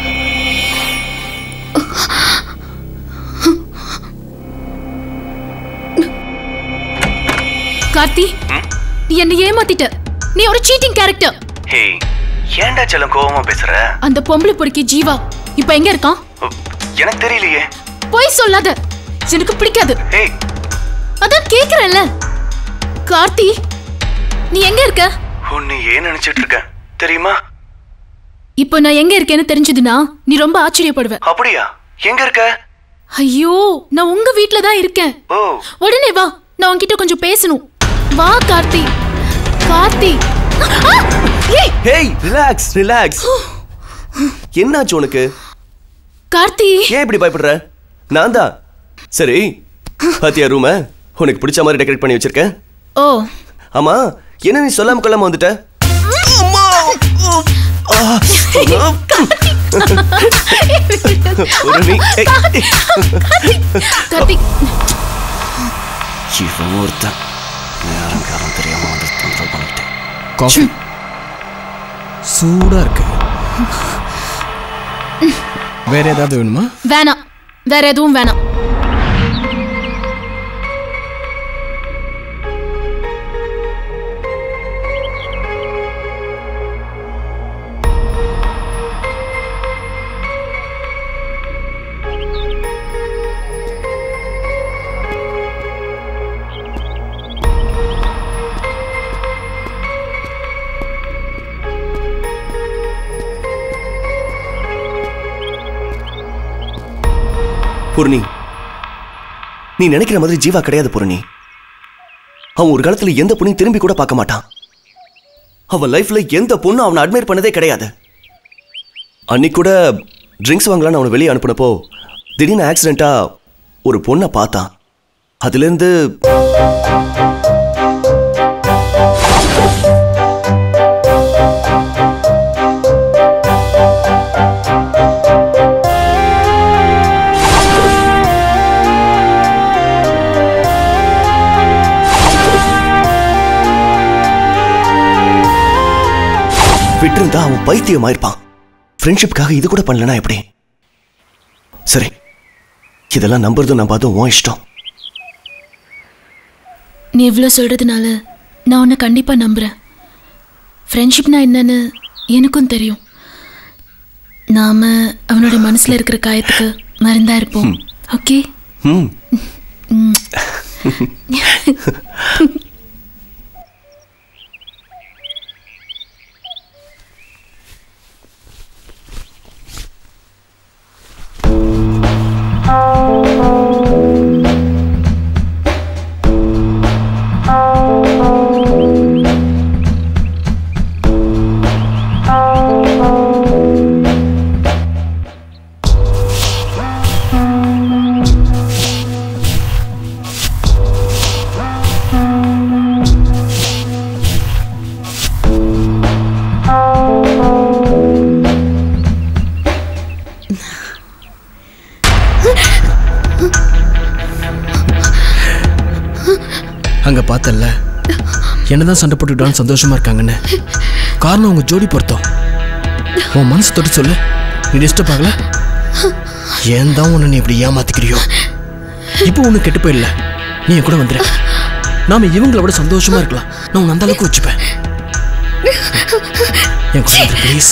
கார்த்தி, நீ என்ன ஏமாத்திட்ட. நீ ஒரு சீட்டிங் கேரக்டர். ஹே, ஏன்டா செல்ல கோவமா பேசுற? அந்த பொம்பளை பொறுக்கி ஜீவா இப்போ எங்க இருக்கான்? எனக்கு தெரியலையே. போய் சொல்லாத, எனக்கு பிடிக்காது. ஹே, அதான் கேக்குறல்ல. கார்த்தி, நீ எங்க இருக்க? உன்னை ஏன் நினைச்சிட்டு இருக்க தெரியுமா? இப்போ நான் எங்க இருக்கேன்னு தெரிஞ்சதுன்னா நீ ரொம்ப ஆச்சரியப்படுவே. அப்படியா, எங்க இருக்க? ஐயோ, நான் உங்க வீட்ல தான் இருக்கேன். ஓ, உடனே வா, நான் உன்கிட்ட கொஞ்சம் பேசணும். வா கார்த்தி. கார்த்தி, ஏய் ஏய், ரிலாக்ஸ் ரிலாக்ஸ். என்னாச்சு உனக்கு? கார்த்தி, ஏன் இப்படி பயப்படுற? நான் தான். சரி, பாத்தியா ரூம உனக்கு பிடிச்ச மாதிரி டெக்கரேட் பண்ணி வச்சிருக்கேன். ஓ ஆமா, என்ன நீ சொல்லாம கொள்ளாம வந்துட்ட? அம்மா, கார்த்தி கார்த்தி சீஃபன் ஒருத்தன் யாரும் காரணம் தெரியாம வந்து தொந்தரவு பண்ணிட்டேன். காஃபி சூடா இருக்கு, வேற ஏதாவது வேணுமா? வேணாம், வேற எதுவும் வேணாம். பூர்ணி, நீ நினைக்கிற மாதிரி ஜீவா கிடையாது பூர்ணி. அவன் ஒரு காலத்துல எந்த பொண்ணையும் திரும்பி கூட பார்க்க மாட்டான். அவன் லைஃப்ல எந்த பொண்ணும் அவனை அட்மையர் பண்ணதே கிடையாது. அன்னைக்கு கூட ட்ரிங்க்ஸ் வாங்கலான்னு அவனை வெளியே அனுப்பினப்போ திடீர்னு ஆக்சிடென்ட்டா ஒரு பொண்ணை பார்த்தான். அதிலிருந்து விட்டிருந்தா அவன் பைத்தியமாயிருப்பான். ஃப்ரெண்ட்ஷிப்காக இது கூட பண்ணலனா எப்படி? சரி, இதெல்லாம் நம்புறதும் நம்பாதும் உன் இஷ்டம். நீ இவ்வளோ சொல்கிறதுனால நான் உன்னை கண்டிப்பாக நம்புகிறேன். ஃப்ரெண்ட்ஷிப்னா என்னன்னு எனக்கும் தெரியும். நாம் அவனோட மனசில் இருக்கிற காயத்துக்கு மருந்தாக இருப்போம். ஓகே? அங்க பார்த்தல்ல என்னதான் சண்டை போட்டுட்டான்னு சந்தோஷமா இருக்காங்கன்னு. காரணம் அவங்க ஜோடி பொருத்தம். உன் மனசு தொட்டு சொல்லு, நீ டிஸ்டர்ப் ஆகல? ஏன் தான் உன்னை நீ இப்படி ஏமாத்திக்கிறியோ? இப்போ ஒன்றும் கெட்டு போயிடல, நீ கூட வந்துடு. நாம இவங்களை விட சந்தோஷமா இருக்கலாம். நான் உன்னை அந்த அளவுக்கு வச்சுப்பேன். என் கூட வந்துரு ப்ளீஸ்.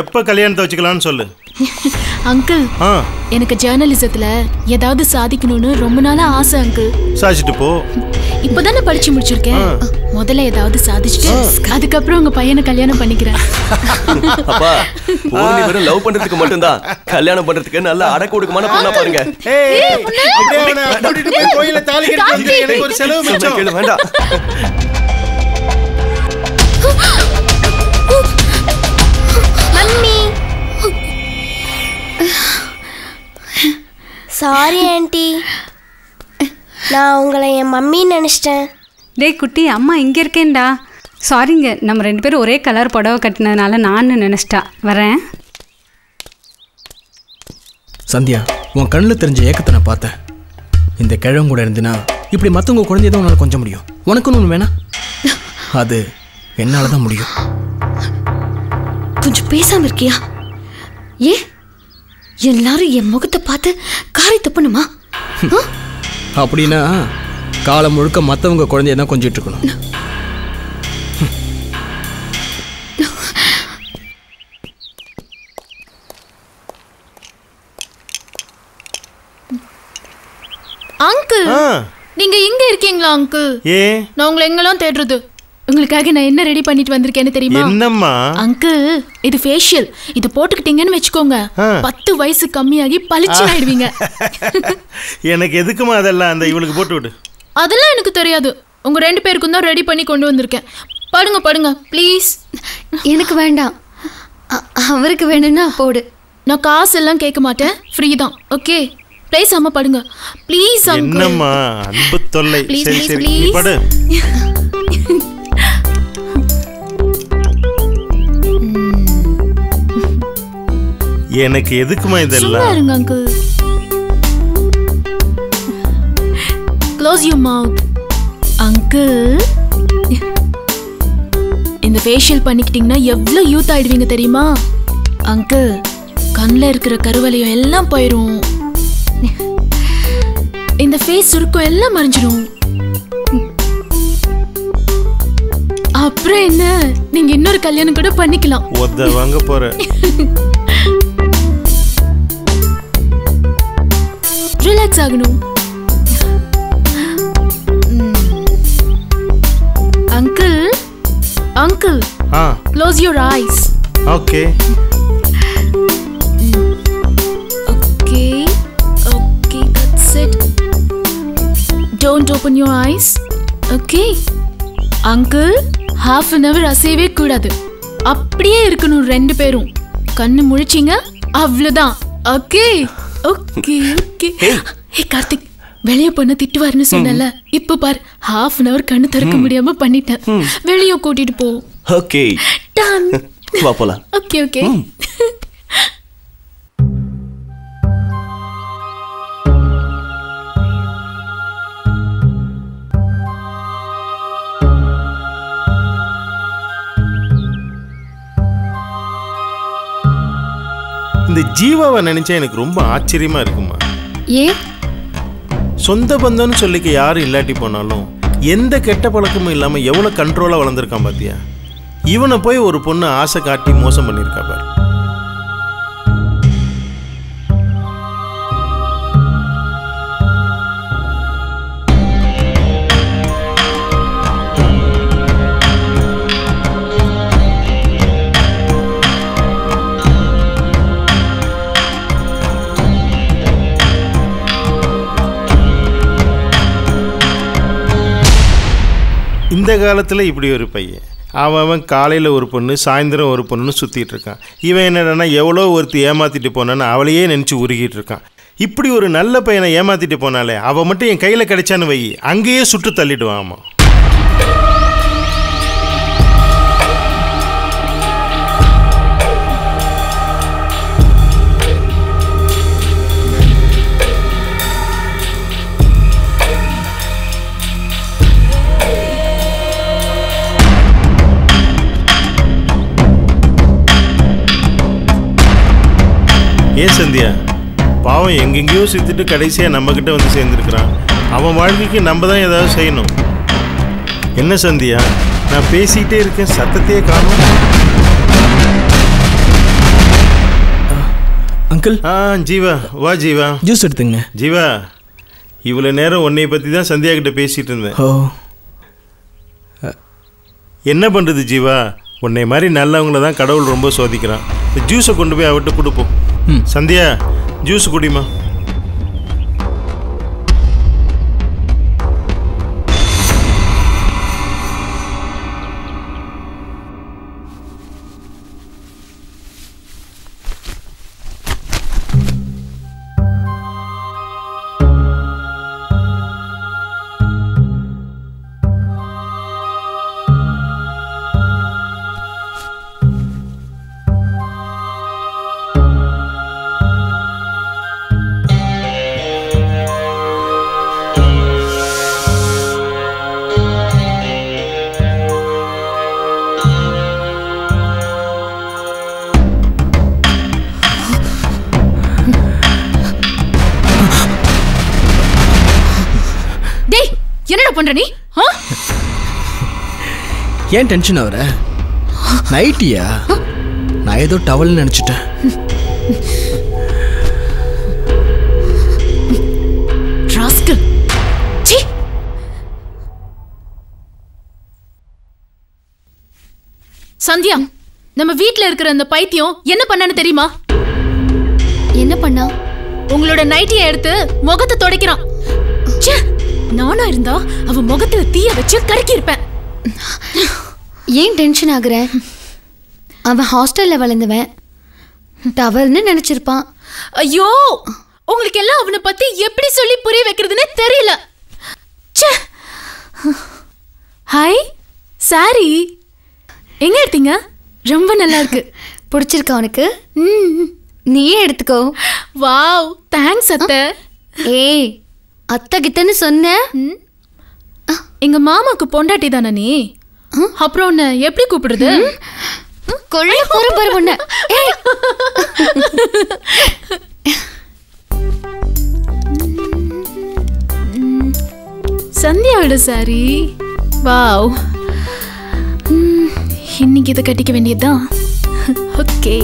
எப்போ கல்யாணத்தை வச்சுக்கலான்னு சொல்லு. அங்கிள், எனக்கு ஜேர்னலிசத்தில் ஏதாவது சாதிக்கணும்னு ரொம்ப நாளாக ஆசை அங்கிள். சாதிச்சுட்டு போ. இப்போதானே படிச்சு முடிச்சிருக்கேன். முதல்ல ஏதாவது சாதிச்சுட்டு அதுக்கப்புறம் உங்க பையனை கல்யாணம் பண்ணிக்கிறேன். அப்பா, ஊர்ல வேற லவ் பண்றதுக்கு மட்டும்தான், கல்யாணம் பண்றதுக்கு நல்ல அடக்கு ஒடுக்குமான பொண்ணா பாருங்க. ஏய் அப்படியே கூட்டிட்டு போய் கோயில்ல தாலி கட்டி எனக்கு ஒரு செலவு மிச்சம். கேளு வேண்டாம். மம்மி சாரி ஆன்ட்டி, நான் உங்களை என் மம்மின்னு நினச்சிட்டேன். டே குட்டி, அம்மா இங்கே இருக்கேன்டா. சாரிங்க, நம்ம ரெண்டு பேரும் ஒரே கலர் புடவை கட்டினதுனால நான் நினச்சிட்டா. வரேன். சந்தியா, உன் கண்ணில் தெரிஞ்ச ஏக்கத்தை நான் பார்த்தேன். இந்த கிழங்கு கூட இருந்துன்னா இப்படி மற்றவங்க குழந்தைய தான் உன்னால் கொஞ்சம் முடியும். உனக்குன்னு ஒன்று வேணா, அது என்னால் தான் முடியும். கொஞ்சம் பேசாமல் இருக்கியா? ஏ எல்லாரும் என் முகத்தை பார்த்து காரை தப்பணுமா? அப்படின்னா காலம் முழுக்க மற்றவங்க குழந்தைய தான் கொஞ்சிட்டு இருக்கணும். அங்கிள், நீங்க இங்க இருக்கீங்களா? அங்கிள், நான் உங்களை எங்கெல்லாம் தேடுறது? உங்களுக்காக நான் என்ன ரெடி பண்ணிட்டு வந்திருக்கேன்னு தெரியுமா? என்னம்மா? அங்கிள், இது ஃபேஷியல். இது போட்டுக்கிட்டீங்கன்னு வெச்சுக்கோங்க, பத்து வயசு கம்மியாகி பளிச்சு ஆயிடுவீங்க. எனக்கு எதுக்குமா அதெல்லாம்? அந்த இவளுக்கு போட்டு விடு. அதெல்லாம் எனக்கு தெரியாது. உங்க ரெண்டு பேருக்கும் தான் ரெடி பண்ணி கொண்டு வந்திருக்கேன். படுங்க படுங்க ப்ளீஸ். எனக்கு வேண்டாம், அவருக்கு வேணும்னா போடு. நான் காசு எல்லாம் கேட்க மாட்டேன், ஃப்ரீ தான். ஓகே ப்ளீஸ் அம்மா, படுங்க ப்ளீஸ். என்னம்மா அன்பு தொல்லை. சரி சரி நீ படு. எனக்கு எதுக்குமா இதெல்லாம்? இருங்க uncle, close your mouth. Uncle, இந்த ஃபேஷியல் பண்ணிக்கிட்டீங்கன்னா எவ்வளோ யூத் ஆயிடுவீங்க தெரியுமா? அங்கிள், கண்ணில் இருக்கிற கருவலையும் எல்லாம் போயிடும். இந்த ஃபேஸ் சுருக்கம் எல்லாம் மறைஞ்சிடும். அப்புறம் என்ன, நீங்க இன்னொரு கல்யாணம் கூட பண்ணிக்கலாம். ஒத்த வாங்க போற. ரிலாக்ஸ் ஆகணும் uncle. Uncle, close your eyes. Okay okay. open your eyes. Okay. Uncle, half an hour asave kudadu. அப்படியே இருக்கணும் ரெண்டு பேரும். கண்ணு முழிச்சிங்க அவ்ளோதான். Okay. Okay okay. Hey Karthik, வெளிய பண்ண திட்டுவார்னு சொன்னல. இப்போ பார், half an hour கண்ணு திறக்க முடியாம பண்ணிட்டேன். வெளிய கூட்டிட்டு போ. ஓகே. டன். வா போலாம். Okay okay. இந்த ஜீவாவை நினைச்சா எனக்கு ரொம்ப ஆச்சரியமா இருக்குமா. ஏன் சொந்த பந்தம்னு சொல்லிக்க யாரும் இல்லாட்டி போனாலும் எந்த கெட்ட பழக்கமும் இல்லாமல் எவ்வளோ கண்ட்ரோலாக வளர்ந்துருக்கான் பார்த்தியா. இவனை போய் ஒரு பொண்ணு ஆசை காட்டி மோசம் பண்ணியிருக்கா பாரு. இந்த காலத்தில் இப்படி ஒரு பையன் அவன் அவன் காலையில் ஒரு பொண்ணு சாயந்தரம் ஒரு பொண்ணுன்னு சுற்றிட்டு இருக்கான். இவன் என்னடனா எவ்வளோ ஒருத்தி ஏமாற்றிட்டு போனான்னு அவளையே நினச்சி உருகிட்டு இருக்கான். இப்படி ஒரு நல்ல பையனை ஏமாற்றிட்டு போனாலே அவன் மட்டும் என் கையில் கிடைச்சான்னு வை, அங்கேயே சுட்டு தள்ளிடுவான். ஆமாம், ஏன் சந்தியா பாவம் எங்கெங்கேயோ சுற்றிட்டு கடைசியாக நம்மக்கிட்ட வந்து சேர்ந்துருக்கிறான். அவன் வாழ்க்கைக்கு நம்ம தான் ஏதாவது செய்யணும். என்ன சந்தியா, நான் பேசிக்கிட்டே இருக்கேன், சத்தத்தையே காணும். அங்கிள். ஆ ஜீவா, வா ஜீவா, ஜூஸ் எடுத்துங்க. ஜீவா, இவ்வளோ நேரம் உன்னை பற்றி தான் சந்தியா கிட்ட பேசிகிட்டு இருந்தேன். ஓ, என்ன பண்ணுறது ஜீவா, உன்னை மாதிரி நல்லவங்கள தான் கடவுள் ரொம்ப சோதிக்கிறான். ஜூஸை கொண்டு போய் அவட்ட கொடுப்போம். சந்தியா ஜூஸ் குடிமா. ஏன் டென்ஷன் ஆகுற? நைட்டியா? நான் ஏதோ டவல் நினைச்சிட்டேன். சந்தியா, நம்ம வீட்டுல இருக்கிற அந்த பைத்தியம் என்ன பண்ணான்னு தெரியுமா? என்ன பண்ணா? உங்களோட நைட்டியை எடுத்து முகத்தை துடைக்கிறான். நானா இருந்தா அவன் முகத்துல தீய வச்சு கலக்கி இருப்பேன். ஏன் டென்ஷன் ஆகுற? அவன் ஹாஸ்டல்ல வளர்ந்தவன், டவல்னு நினைச்சிருப்பான். ஐயோ, உங்களுக்கு எல்லாம் அவனை பத்தி எப்படி சொல்லி புரிய வைக்கிறதுன்னு தெரியல. ஹாய், சாரி எங்க எடுத்தீங்க? ரொம்ப நல்லா இருக்கு, பிடிச்சிருக்கா உனக்கு? ம், நீயே எடுத்துக்கோ. வாவ், தேங்க்ஸ் அத்தை. ஏய் அத்தை கிட்டன்னு சொன்ன, எங்க மாமாக்கு பொண்டாட்டி தானே நீ, அப்புறம் உன்னை எப்படி கூப்பிடுறது? கொள்ளை போற பாரு உன்னை. சந்தியாவோட சாரி, வாவ், இன்னைக்கு இதை கட்டிக்க வேண்டியதுதான். Okay,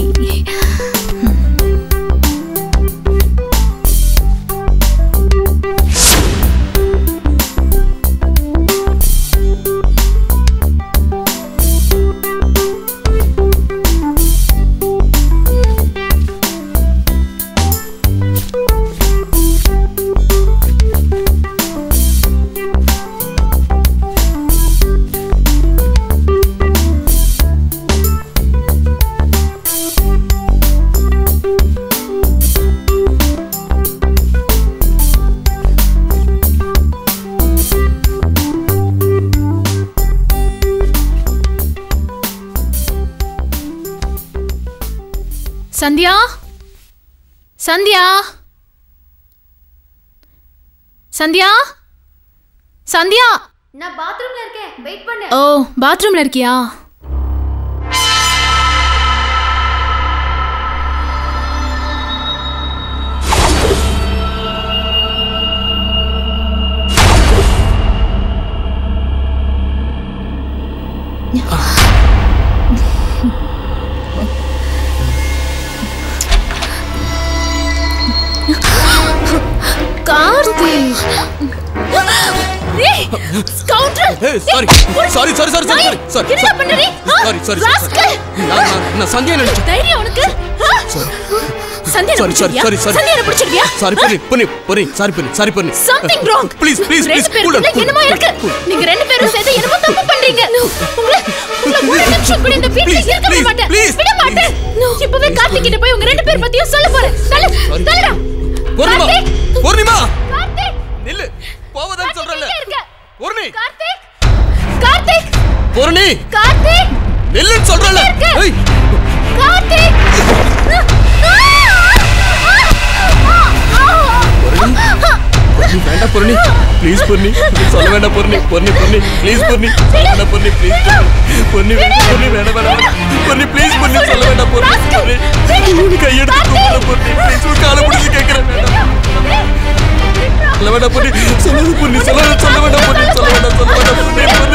Sandhya? Sandhya? Sandhya? Sandhya? நான் பாத்ரூம்ல இருக்கேன், வெயிட் பண்ணு. ஓ, பாத்ரூம்ல இருக்கியா? Scoundrel! Hey, sorry. Hey, sorry, sorry, sorry, sorry, sorry, sorry. What happened to you? Sorry, sorry, sorry. Na, na, Sandhya na. Dairy, unakku? Sorry. Sandhya, sorry, sorry, sorry, sorry. Sandhya na pidichirkiya? Sorry, pani, pani, pani, sorry, pani, sorry, pani. Something wrong. Please, please, please. Cool down. Enna irukku? Neenga rendu perum seitha enna thappu pandringa. Ungala, ungala mudhu nitchu kudin the beach irukka maata. Vida maata. Ippove Karthik kitta poi unga rendu per pathiyum solla pora. Thala, thala. Purnima. Purnima. Karthik. Nillu. Povadhan solralla. Purni! Karthik! Karthik! Purni! Karthik! Nillu solrala. Hey! Karthik! Purni, venda Purni. Please Purni. Solla venda Purni. Purni, Purni. Please Purni. Solla venda Purni, please. Purni, Purni venda venda. Purni, please Purni. Solla venda Purni. Purni, kai eduthu kolla Purni. Please un kaala pudhi kekkuren venda. Salavada Purni, Salavada Purni, Salavada Salavada Purni, Salavada Salavada Purni, Purni, Salavada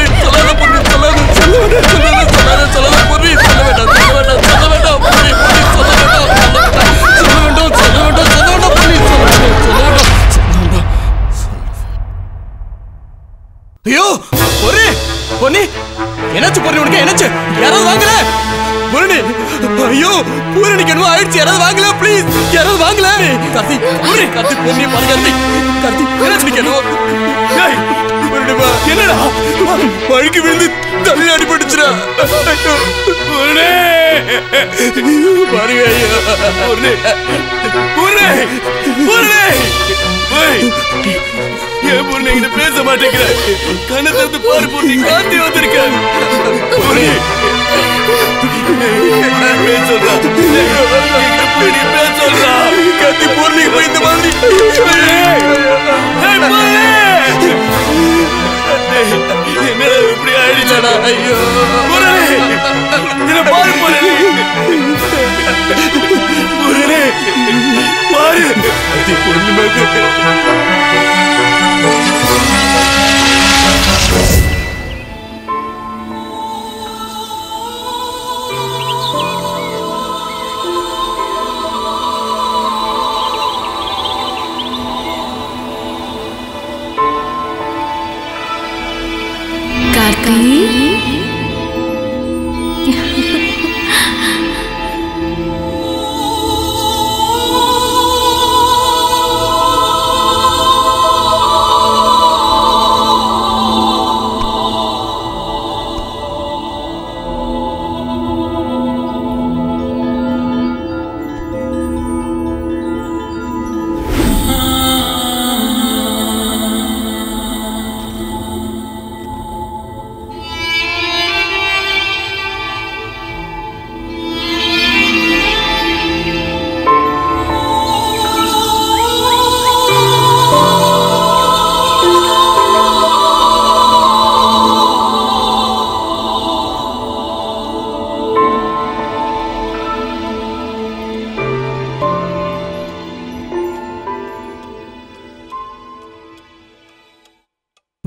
Purni, Salavada Salavada Salavada Salavada Purni, Salavada Salavada Salavada Purni, Purni, Salavada Salavada Salavada Salavada Salavada Purni, Salavada Salavada. Yo, Purni, Purni, என்ன சு Purni உனக்கு என்ன சு? யாரோ வாங்கல? Purni, ஐயோ, Purni கெனவா ஆயிடுச்சு யாரோ வாங்கல ப்ளீஸ் யாரோ வாங்கல. கத்தி, Purni, கத்தி Purni பாருங்க. Karthi, what did you do? Hey, what did you do? What did you do? What did you do? What did you do? Purni! Purni! Purni! Purni! Purni! Hey! Why are you talking to me? I'm not going to talk to you. I'm not going to talk to you. Purni! I'm going to talk to you. Hey, Purni! Hey, मेरा ऊपरी आईडी चढ़ा है यो। पुरने, तेरा पार पुरने। पुरने, पार। अति पुरने में क्या?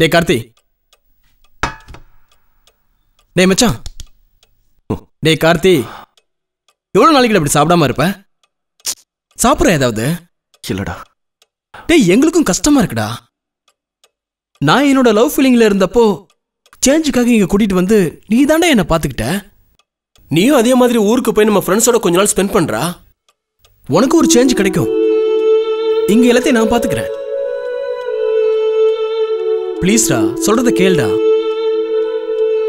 Hey Karthi. Hey Macha. Hey Karthi. You don't like to Sabda Marpa? Sapra out there. Killada. Hey, young looking customer. Now you know the love feeling in the po. Change cooking a goodie one day. Neither day in a pathicta. New Adia Madri work in my friends or a conjugal spend pandra. One good change carico. Ingelatin apathigra. Please, ra, solve the kelda.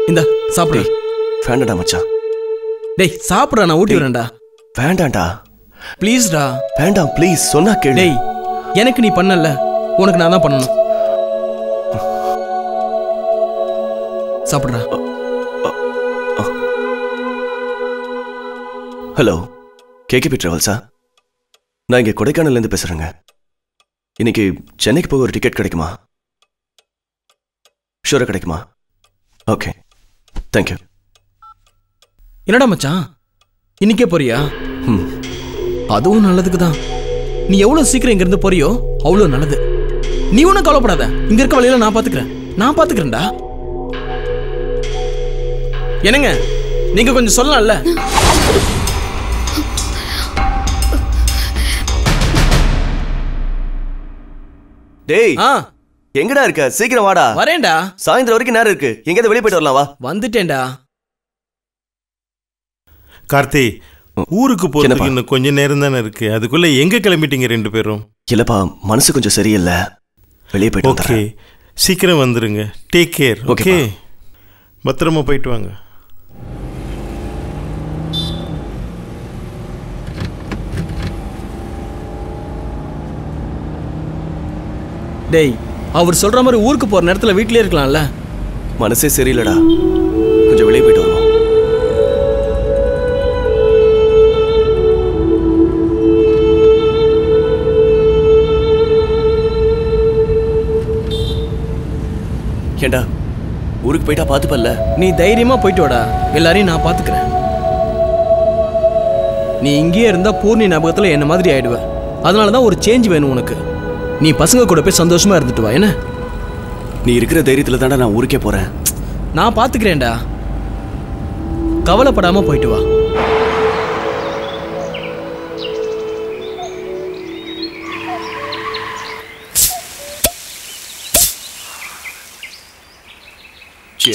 Inda, sapra. Vanda da macha. Dey, sapra na uti oranda. Vanda da. Please, ra. Vanda, please, sonna kelda. Dey, yanek ni pannalla, unak nada pannu. Sapra. Uh, uh, uh. Hello, KKP டிராவல்ஸா? நான் இங்கே கொடைக்கானல்லேருந்து பேசுகிறேங்க. இன்னைக்கு சென்னைக்கு போக ஒரு டிக்கெட் கிடைக்குமா? ஷூராக கிடைக்குமா? Okay, thank you. என்னடா மச்சான், இன்னைக்கே போறியா? ம், அதுவும் நல்லதுக்கு தான். நீ எவ்வளோ சீக்கிரம் இங்கேருந்து போறியோ அவ்வளோ நல்லது. நீ ஒன்றும் கவலைப்படாத, இங்கே இருக்க வழியில் நான் பார்த்துக்கிறேன். நான் பார்த்துக்கிறேன்டா. என்னங்க, நீங்க கொஞ்சம் சொல்லலாம்ல? டேய், எங்கடா இருக்க? சீக்கிரம் வாடா. வரேன்டா. சாயந்தரம் வரைக்கும் நேரம் இருக்கு, எங்கேயாவது வெளியே போயிட்டு வரலாம். வா. வந்துட்டேன்டா. கார்த்தி, ஊருக்கு போறதுக்கு இன்னும் கொஞ்சம் நேரம் தானே இருக்கு, அதுக்குள்ள எங்க கிளம்பிட்டீங்க ரெண்டு பேரும்? இல்லப்பா, மனசு கொஞ்சம் சரியில்லை, வெளியே போயிட்டு. ஓகே, சீக்கிரம் வந்துருங்க. Take care. ஓகே, பத்திரமா போயிட்டு வாங்க. டேய், அவர் சொல்ற மாதிரி ஊருக்கு போற நேரத்துல வீட்லயே இருக்கலாம்ல? மனசே சரியில்லடா, கொஞ்சம் வெளியே போயிட்டு வருவோம். ஏண்டா, ஊருக்கு போயிட்டா பாத்துப்பல்ல? நீ தைரியமா போயிட்டு வாடா, எல்லாரையும் நான் பாத்துக்கிறேன். நீ இங்கேயே இருந்தா பூர்ணி ஞாபகத்துல என்ன மாதிரி ஆயிடுவ. அதனாலதான் ஒரு சேஞ்ச் வேணும் உனக்கு. நீ பசங்க கூட போய் சந்தோஷமா இருந்துட்டு வா. என்ன, நீ இருக்கிற தைரியத்துல தான்டா நான் ஊருக்கே போறேன். நான் பாத்துக்கிறேன்டா, கவலைப்படாம போயிட்டு வா.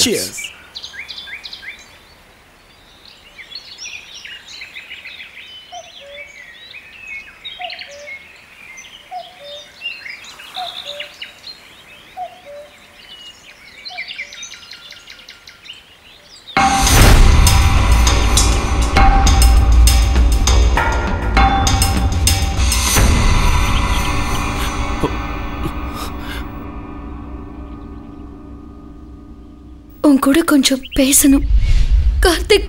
Cheers. உன் கூட கொஞ்சம் பேசணும் கார்த்திக்.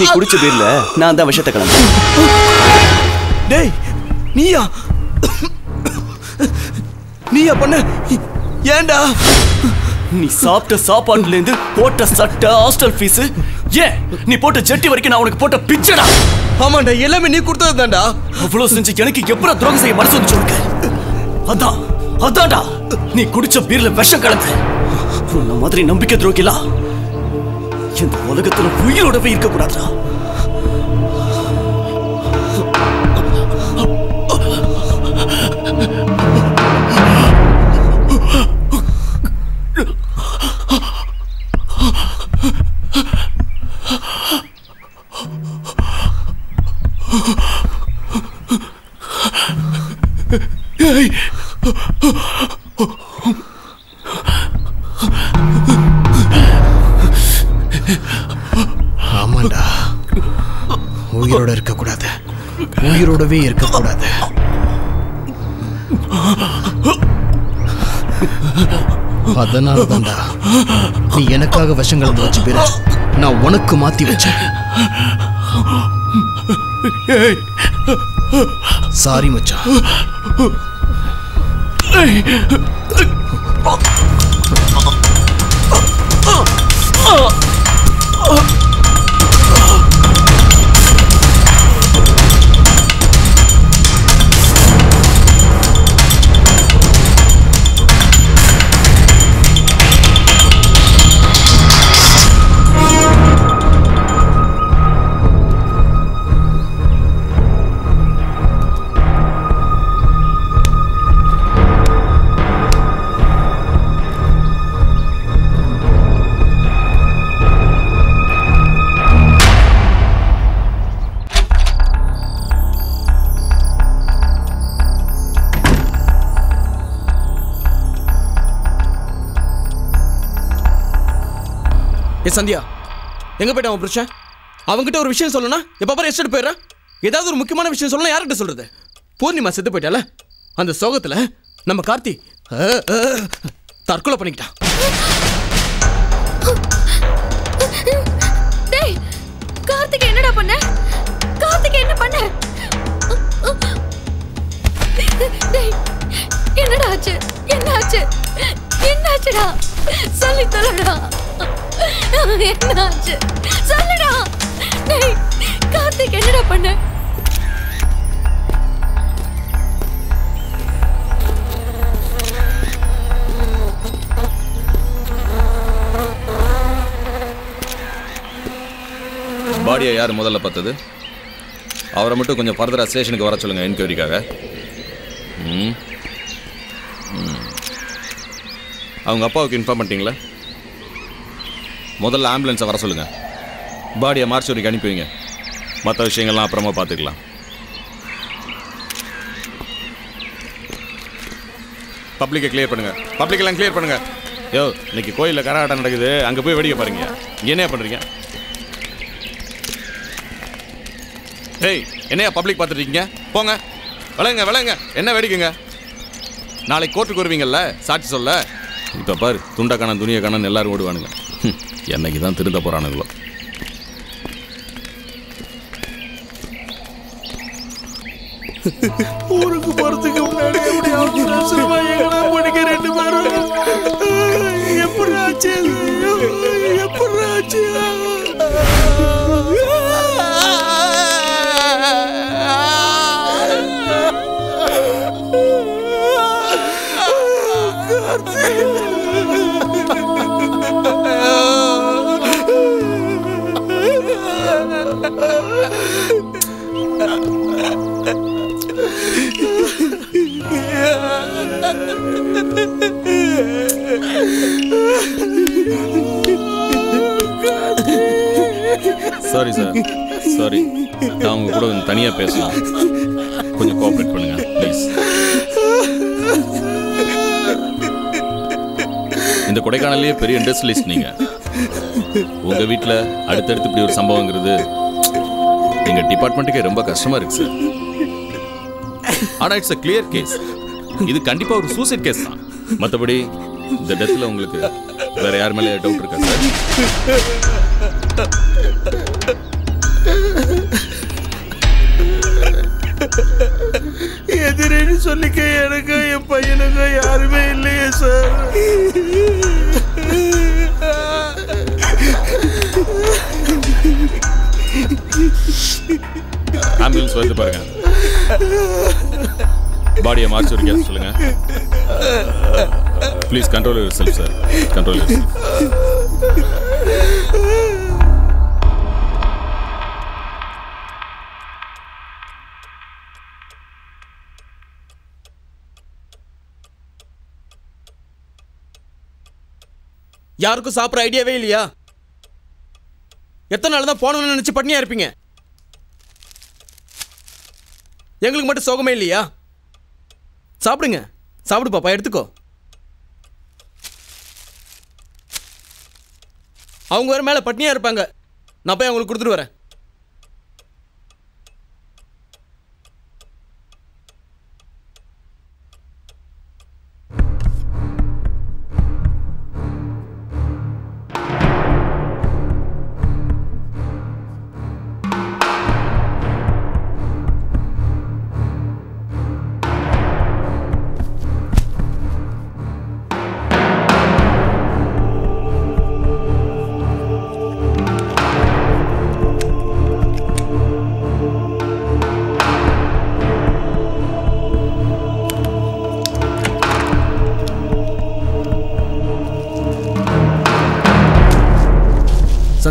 நீ குடிச்ச பீர்ல நான் தான் விஷத்தை கலந்தேன். டேய் நீயா நீயா பண்ண? ஏண்டா நீ சாப்பிட்ட சாப்பாட்டுல இருந்து போட்ட சட்டை ஹாஸ்டல் ஃபீஸ் ஏன் நீ போட்ட ஜட்டி வரைக்கும் நான் உனக்கு போட்ட பிச்சடா. ஆமாண்டா எல்லாமே நீ கொடுத்ததுதான்டா. அவ்வளவு செஞ்சு எனக்கு எப்பறம் துரோகம் செய்ய மனசு வந்து சொல்லுங்க. அதான் அதான்டா நீ குடிச்ச பீர்ல விஷம் கலந்த உன்ன மாதிரி நம்பிக்கை துரோகிலாம் இந்த உலகத்துல உயிரோடவே இருக்க கூடாதுடா. Hey! ஆமாண்டா உயிரோட இருக்கக்கூடாது உயிரோடவே இருக்கக்கூடாது. அதனால தான்டா நீ எனக்காக விஷங்களை வச்சு பேர நான் உனக்கு மாத்தி வச்சேன். சாரி மச்சான். சந்தியா எங்க போயிட்டு அவன் பிரச்சனை அவங்ககிட்ட ஒரு விஷயம் சொல்லணும். எப்ப பாரு எஸ்டேட் போயிடுறான். ஏதாவது ஒரு முக்கியமான விஷயம் சொல்லணும். யார்கிட்ட சொல்றது? பூர்ணிமா செத்து போயிட்டால அந்த சோகத்துல நம்ம கார்த்தி தற்கொலை பண்ணிக்கிட்டான். கார்த்திக் என்னடா பண்ண? கார்த்திக் என்ன பண்ண? என்னடா ஆச்சு? என்ன ஆச்சு? என்ன ஆச்சுடா? சொல்லி தரடா. என்னாச்சு சொல்லுடா. டேய் கார்த்திக் என்னடா பண்ண? பாடியை யார் முதல்ல பார்த்தது? அவரை மட்டும் கொஞ்சம் ஃபர்தரா ஸ்டேஷனுக்கு வர சொல்லுங்க என்கொயரிக்காக. ம் அவங்க அப்பாவுக்கு இன்ஃபார்ம் பண்ணிட்டீங்களா? முதல்ல ஆம்புலன்ஸை வர சொல்லுங்கள். பாடியை மார்ச்சூரிக்கு அனுப்பி வைங்க. மற்ற விஷயங்கள்லாம் அப்புறமா பார்த்துக்கலாம். பப்ளிக்கை கிளியர் பண்ணுங்கள். பப்ளிக்கெல்லாம் கிளியர் பண்ணுங்கள். யோ இன்னைக்கு கோயிலில் கரகாட்டம் நடக்குது, அங்கே போய் வெடிக்க பாருங்க. என்னையா பண்ணுறீங்க? ஏய் என்னையா பப்ளிக் பார்த்துட்ருக்கீங்க? போங்க விளையுங்க விளையுங்க. என்ன வெடிக்குங்க? நாளைக்கு கோர்ட்டுக்கு வருவீங்கள்ல சாட்சி சொல்ல. இப்போ பாரு துண்டை காணன் துணியை காணன் எல்லோரும் ஓடுவானுங்க. என்னைக்கு தான் திருந்த போறானுங்களோ. ஊருக்கு போறதுக்கு முன்னாடி ரெண்டு பேரும் எப்படி ஆச்சு எப்படி ஆச்சு? Sorry sir sorry. நான் உங்க கூட கொஞ்சம் தனியா பேசலாம். கொஞ்சம் கோஆப்ரேட் பண்ணுங்க ப்ளீஸ். இந்த கொடைக்கானல்லையே பெரிய இண்டஸ்ட்ரியலிஸ்ட் நீங்க. உங்க வீட்டில் அடுத்தடுத்து இப்படி ஒரு சம்பவங்கிறது எங்க டிபார்ட்மெண்ட்டுக்கே ரொம்ப கஷ்டமா இருக்கு சார். ஆனா இட்ஸ் அ கிளியர் கேஸ். இது கண்டிப்பா ஒரு சூசைட் கேஸ் தான். மற்றபடி இந்த டெத்தில் உங்களுக்கு வேற யார் மேலே டவுட் இருக்கா சார்? எனக்கு என் பையனுக்கு யாருமே இல்லையே சார். ஆம்புலன்ஸ் வந்து பாருங்க. பாடியை மார்ச் வரைக்கும் சொல்லுங்க. Please control yourself sir. Control yourself. யாருக்கும் சாப்பிட்ற ஐடியாவே இல்லையா? எத்தனை நாள் தான் போனோம்னு நினச்சி பட்னியாக இருப்பீங்க? எங்களுக்கு மட்டும் சோகமே இல்லையா? சாப்பிடுங்க, சாப்பிடு பாப்பா, எடுத்துக்கோ. அவங்க வேறு மேலே பட்னியாக இருப்பாங்க. நான் போய் அவங்களுக்கு கொடுத்துட்டு வரேன்.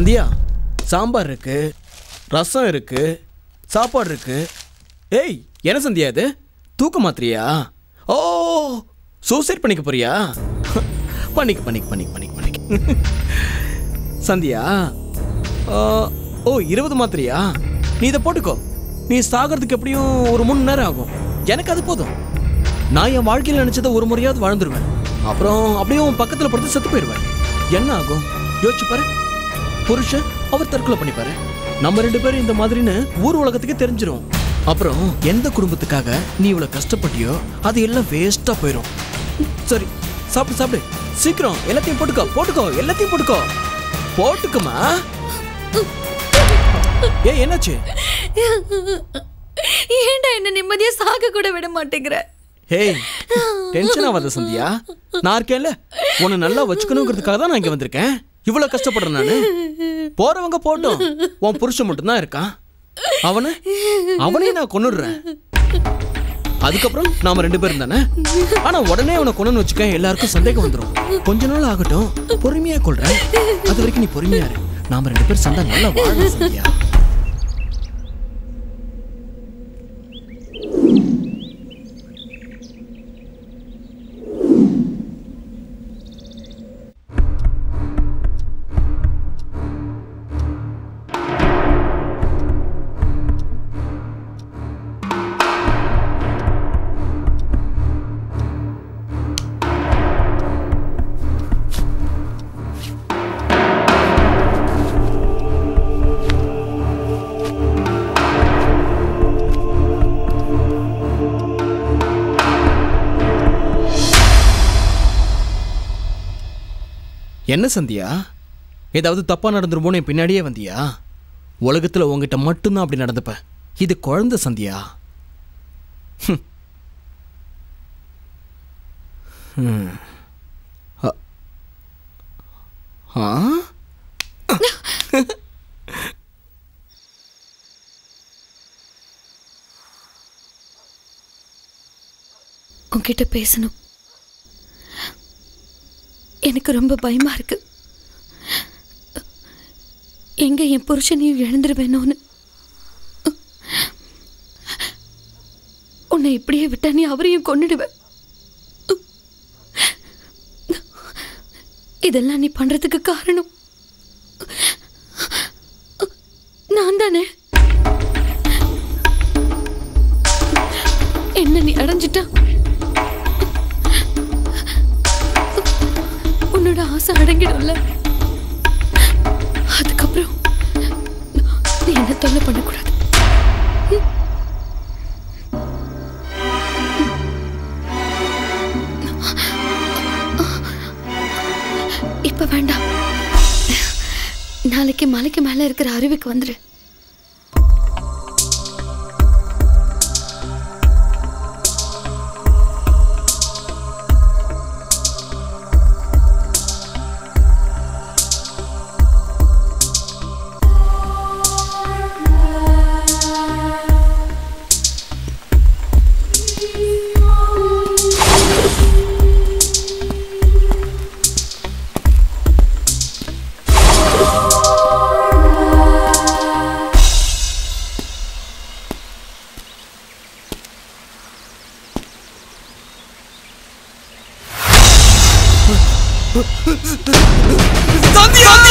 சந்தியா, சாம்பார் இருக்கு, ரசம் இருக்கு, சாப்பாடு இருக்கு. ஏய், என்ன சந்தியா இது? தூக்க மாத்திரியா? ஓ, சூசைட் பண்ணிக்க போறியா? பண்ணிக்க பண்ணிக்க பண்ணிக்க பண்ணிக்க பண்ணிக்க சந்தியா. ஓ, இருபது மாத்திரியா? நீ இதை போட்டுக்கோ. நீ சாகிறதுக்கு எப்படியும் ஒரு மூணு நேரம் ஆகும். எனக்கு அது போதும். நான் என் வாழ்க்கையில் நினச்சதை ஒரு முறையாவது வாழ்ந்துருவேன். அப்புறம் அப்படியே உன் பக்கத்தில் படுத்து செத்து போயிடுவேன். என்ன ஆகும் யோசிச்சுப்பாரு. புருஷன் அவர் தற்கொலை பண்ணிப்பாரு. நம்ம ரெண்டு பேரும் இந்த மாதிரின்னு ஊர் உலகத்துக்கு தெரிஞ்சிடும். அப்புறம் எந்த குடும்பத்துக்காக நீ இவ்வளோ கஷ்டப்பட்டியோ அது எல்லாம் வேஸ்ட்டாக போயிடும். சரி, சாப்பிடு சாப்பிடு, சீக்கிரம். எல்லாத்தையும் போட்டுக்கோ போட்டுக்கோ எல்லாத்தையும் போட்டுக்கோ போட்டுக்கோமா. ஏ, என்னாச்சு? ஏண்டா என்ன நிம்மதியா சாக கூட விட மாட்டேங்கிற? ஏய், டென்ஷன் ஆகாத சந்தியா, நான் இருக்கேன்ல. உன்னை நல்லா வச்சுக்கணுங்கிறதுக்காக தான் நான் இங்கே வந்திருக்கேன். இவ்வளவு கஷ்டப்படுறேன் நானு. போறவங்க போட்டோம், உன் புருஷன் மட்டும்தான் இருக்கான். அவனை அவனே நான் கொன்னுடுறேன். அதுக்கப்புறம் நாம ரெண்டு பேரும் தானே. ஆனா உடனே அவனை கொன்னு வச்சுக்க, எல்லாருக்கும் சந்தேகம் வந்துடும். கொஞ்ச நாள் ஆகட்டும், பொறுமையா கொள்றேன். அது வரைக்கும் நீ பொறுமையா இரு. நாம ரெண்டு பேரும் சண்டை நல்லா வாழணும் சந்தியா. என்ன சந்தியா, ஏதாவது தப்பாக நடந்துருமோன்னு என் பின்னாடியே வந்தியா? உலகத்தில் உங்ககிட்ட மட்டும்தான் அப்படி நடந்துப்ப. இது குழந்தை சந்தியா. உங்ககிட்ட பேசணும். எனக்கு ரொம்ப பயமா இருக்கு. எங்க என் புருஷனையும் எழுந்துருவேணும்னு. உன்னை இப்படியே விட்டா நீ அவரையும் கொன்னுடுவேன். இதெல்லாம் நீ பண்றதுக்கு காரணம் நான் தானே. என்ன நீ அடைஞ்சிட்டா? உன்னோட ஆசை அடங்கிடும்ல. அதுக்கப்புறம் நீ என்ன தொல்லை பண்ணக்கூடாது. இப்ப வேண்டாம், நாளைக்கு மலைக்கு மேல இருக்கிற அருவிக்கு வந்துரு. சந்தியா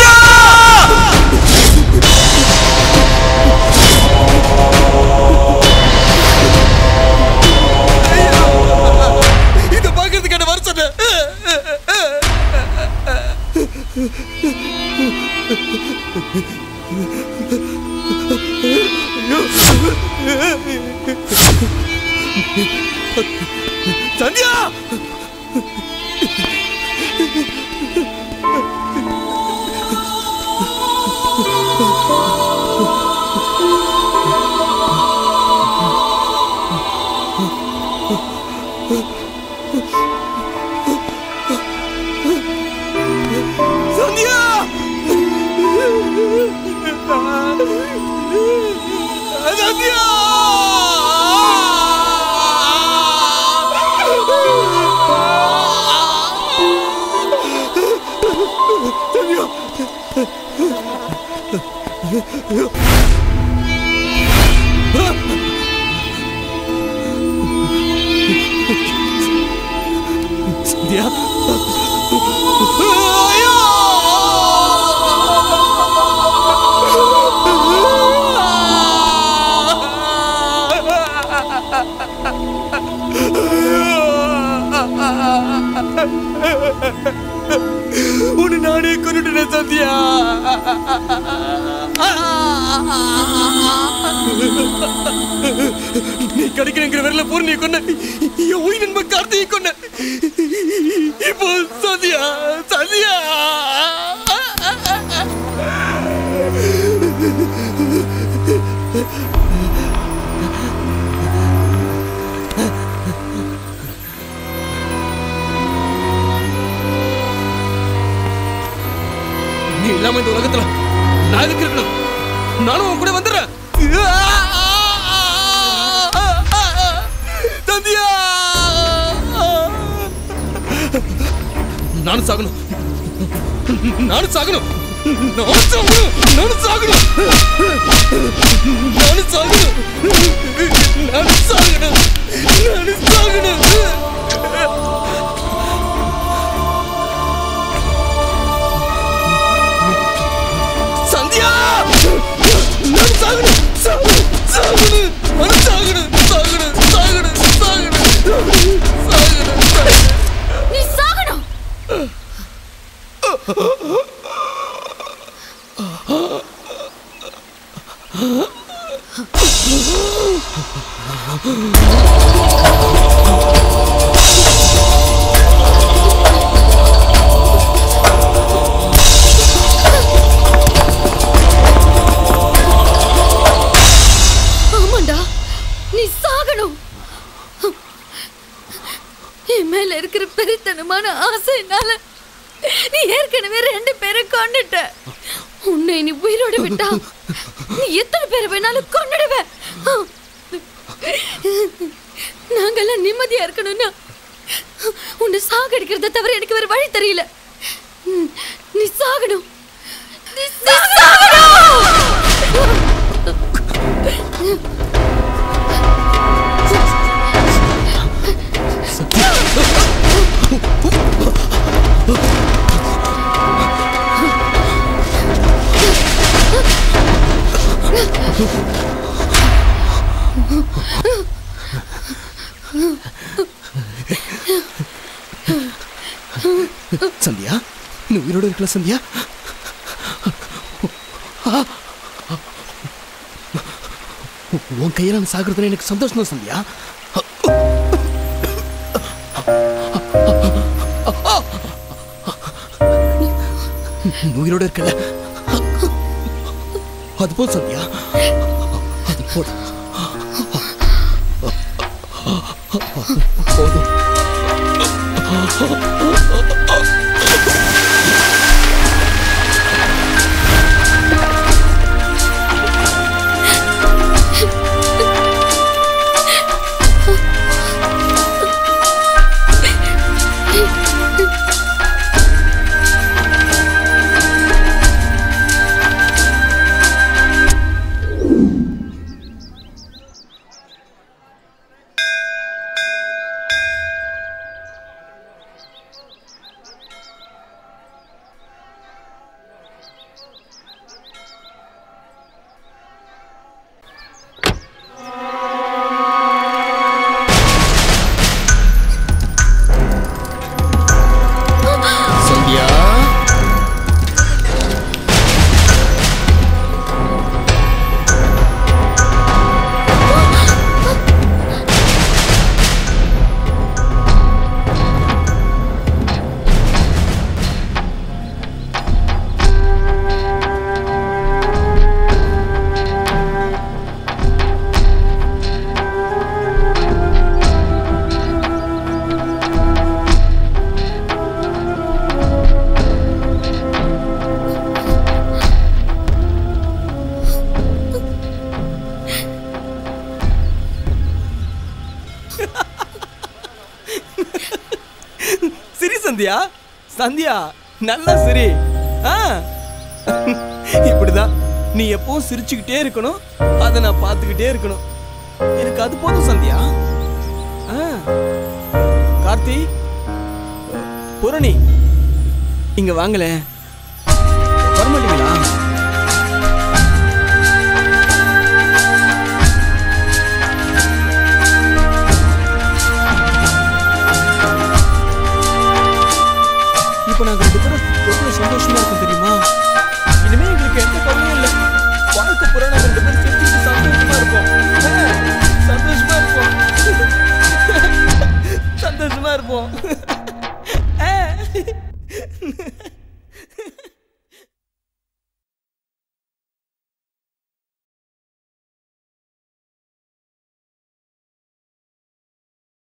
உன் கையில நான் சாகுறதுன்னு எனக்கு சந்தோஷம் தான் சந்தியா. உயிரோட இருக்கல அது போது சந்தியா அது போதும் சந்தியா சந்தியா நல்லா சிரி. இப்படிதான் நீ எப்பவும் சிரிச்சுக்கிட்டே இருக்கணும், அதை நான் பார்த்துக்கிட்டே இருக்கணும். எனக்கு அது போதும் சந்தியா. கார்த்தி பூரணி இங்க வாங்கல, வரமாட்டீங்களா? இப்போ நாங்க ரெண்டு பேரும் எவ்வளவு சந்தோஷமா இருக்கும் தெரியுமா? இனிமே எங்களுக்கு எந்த கவலையும் இல்லை. வாழ்க்கை பூரா நாங்க ரெண்டு பேரும் சிரிச்சுட்டு சந்தோஷமா இருப்போம். சந்தோஷமா இருப்போம் சந்தோஷமா இருப்போம்.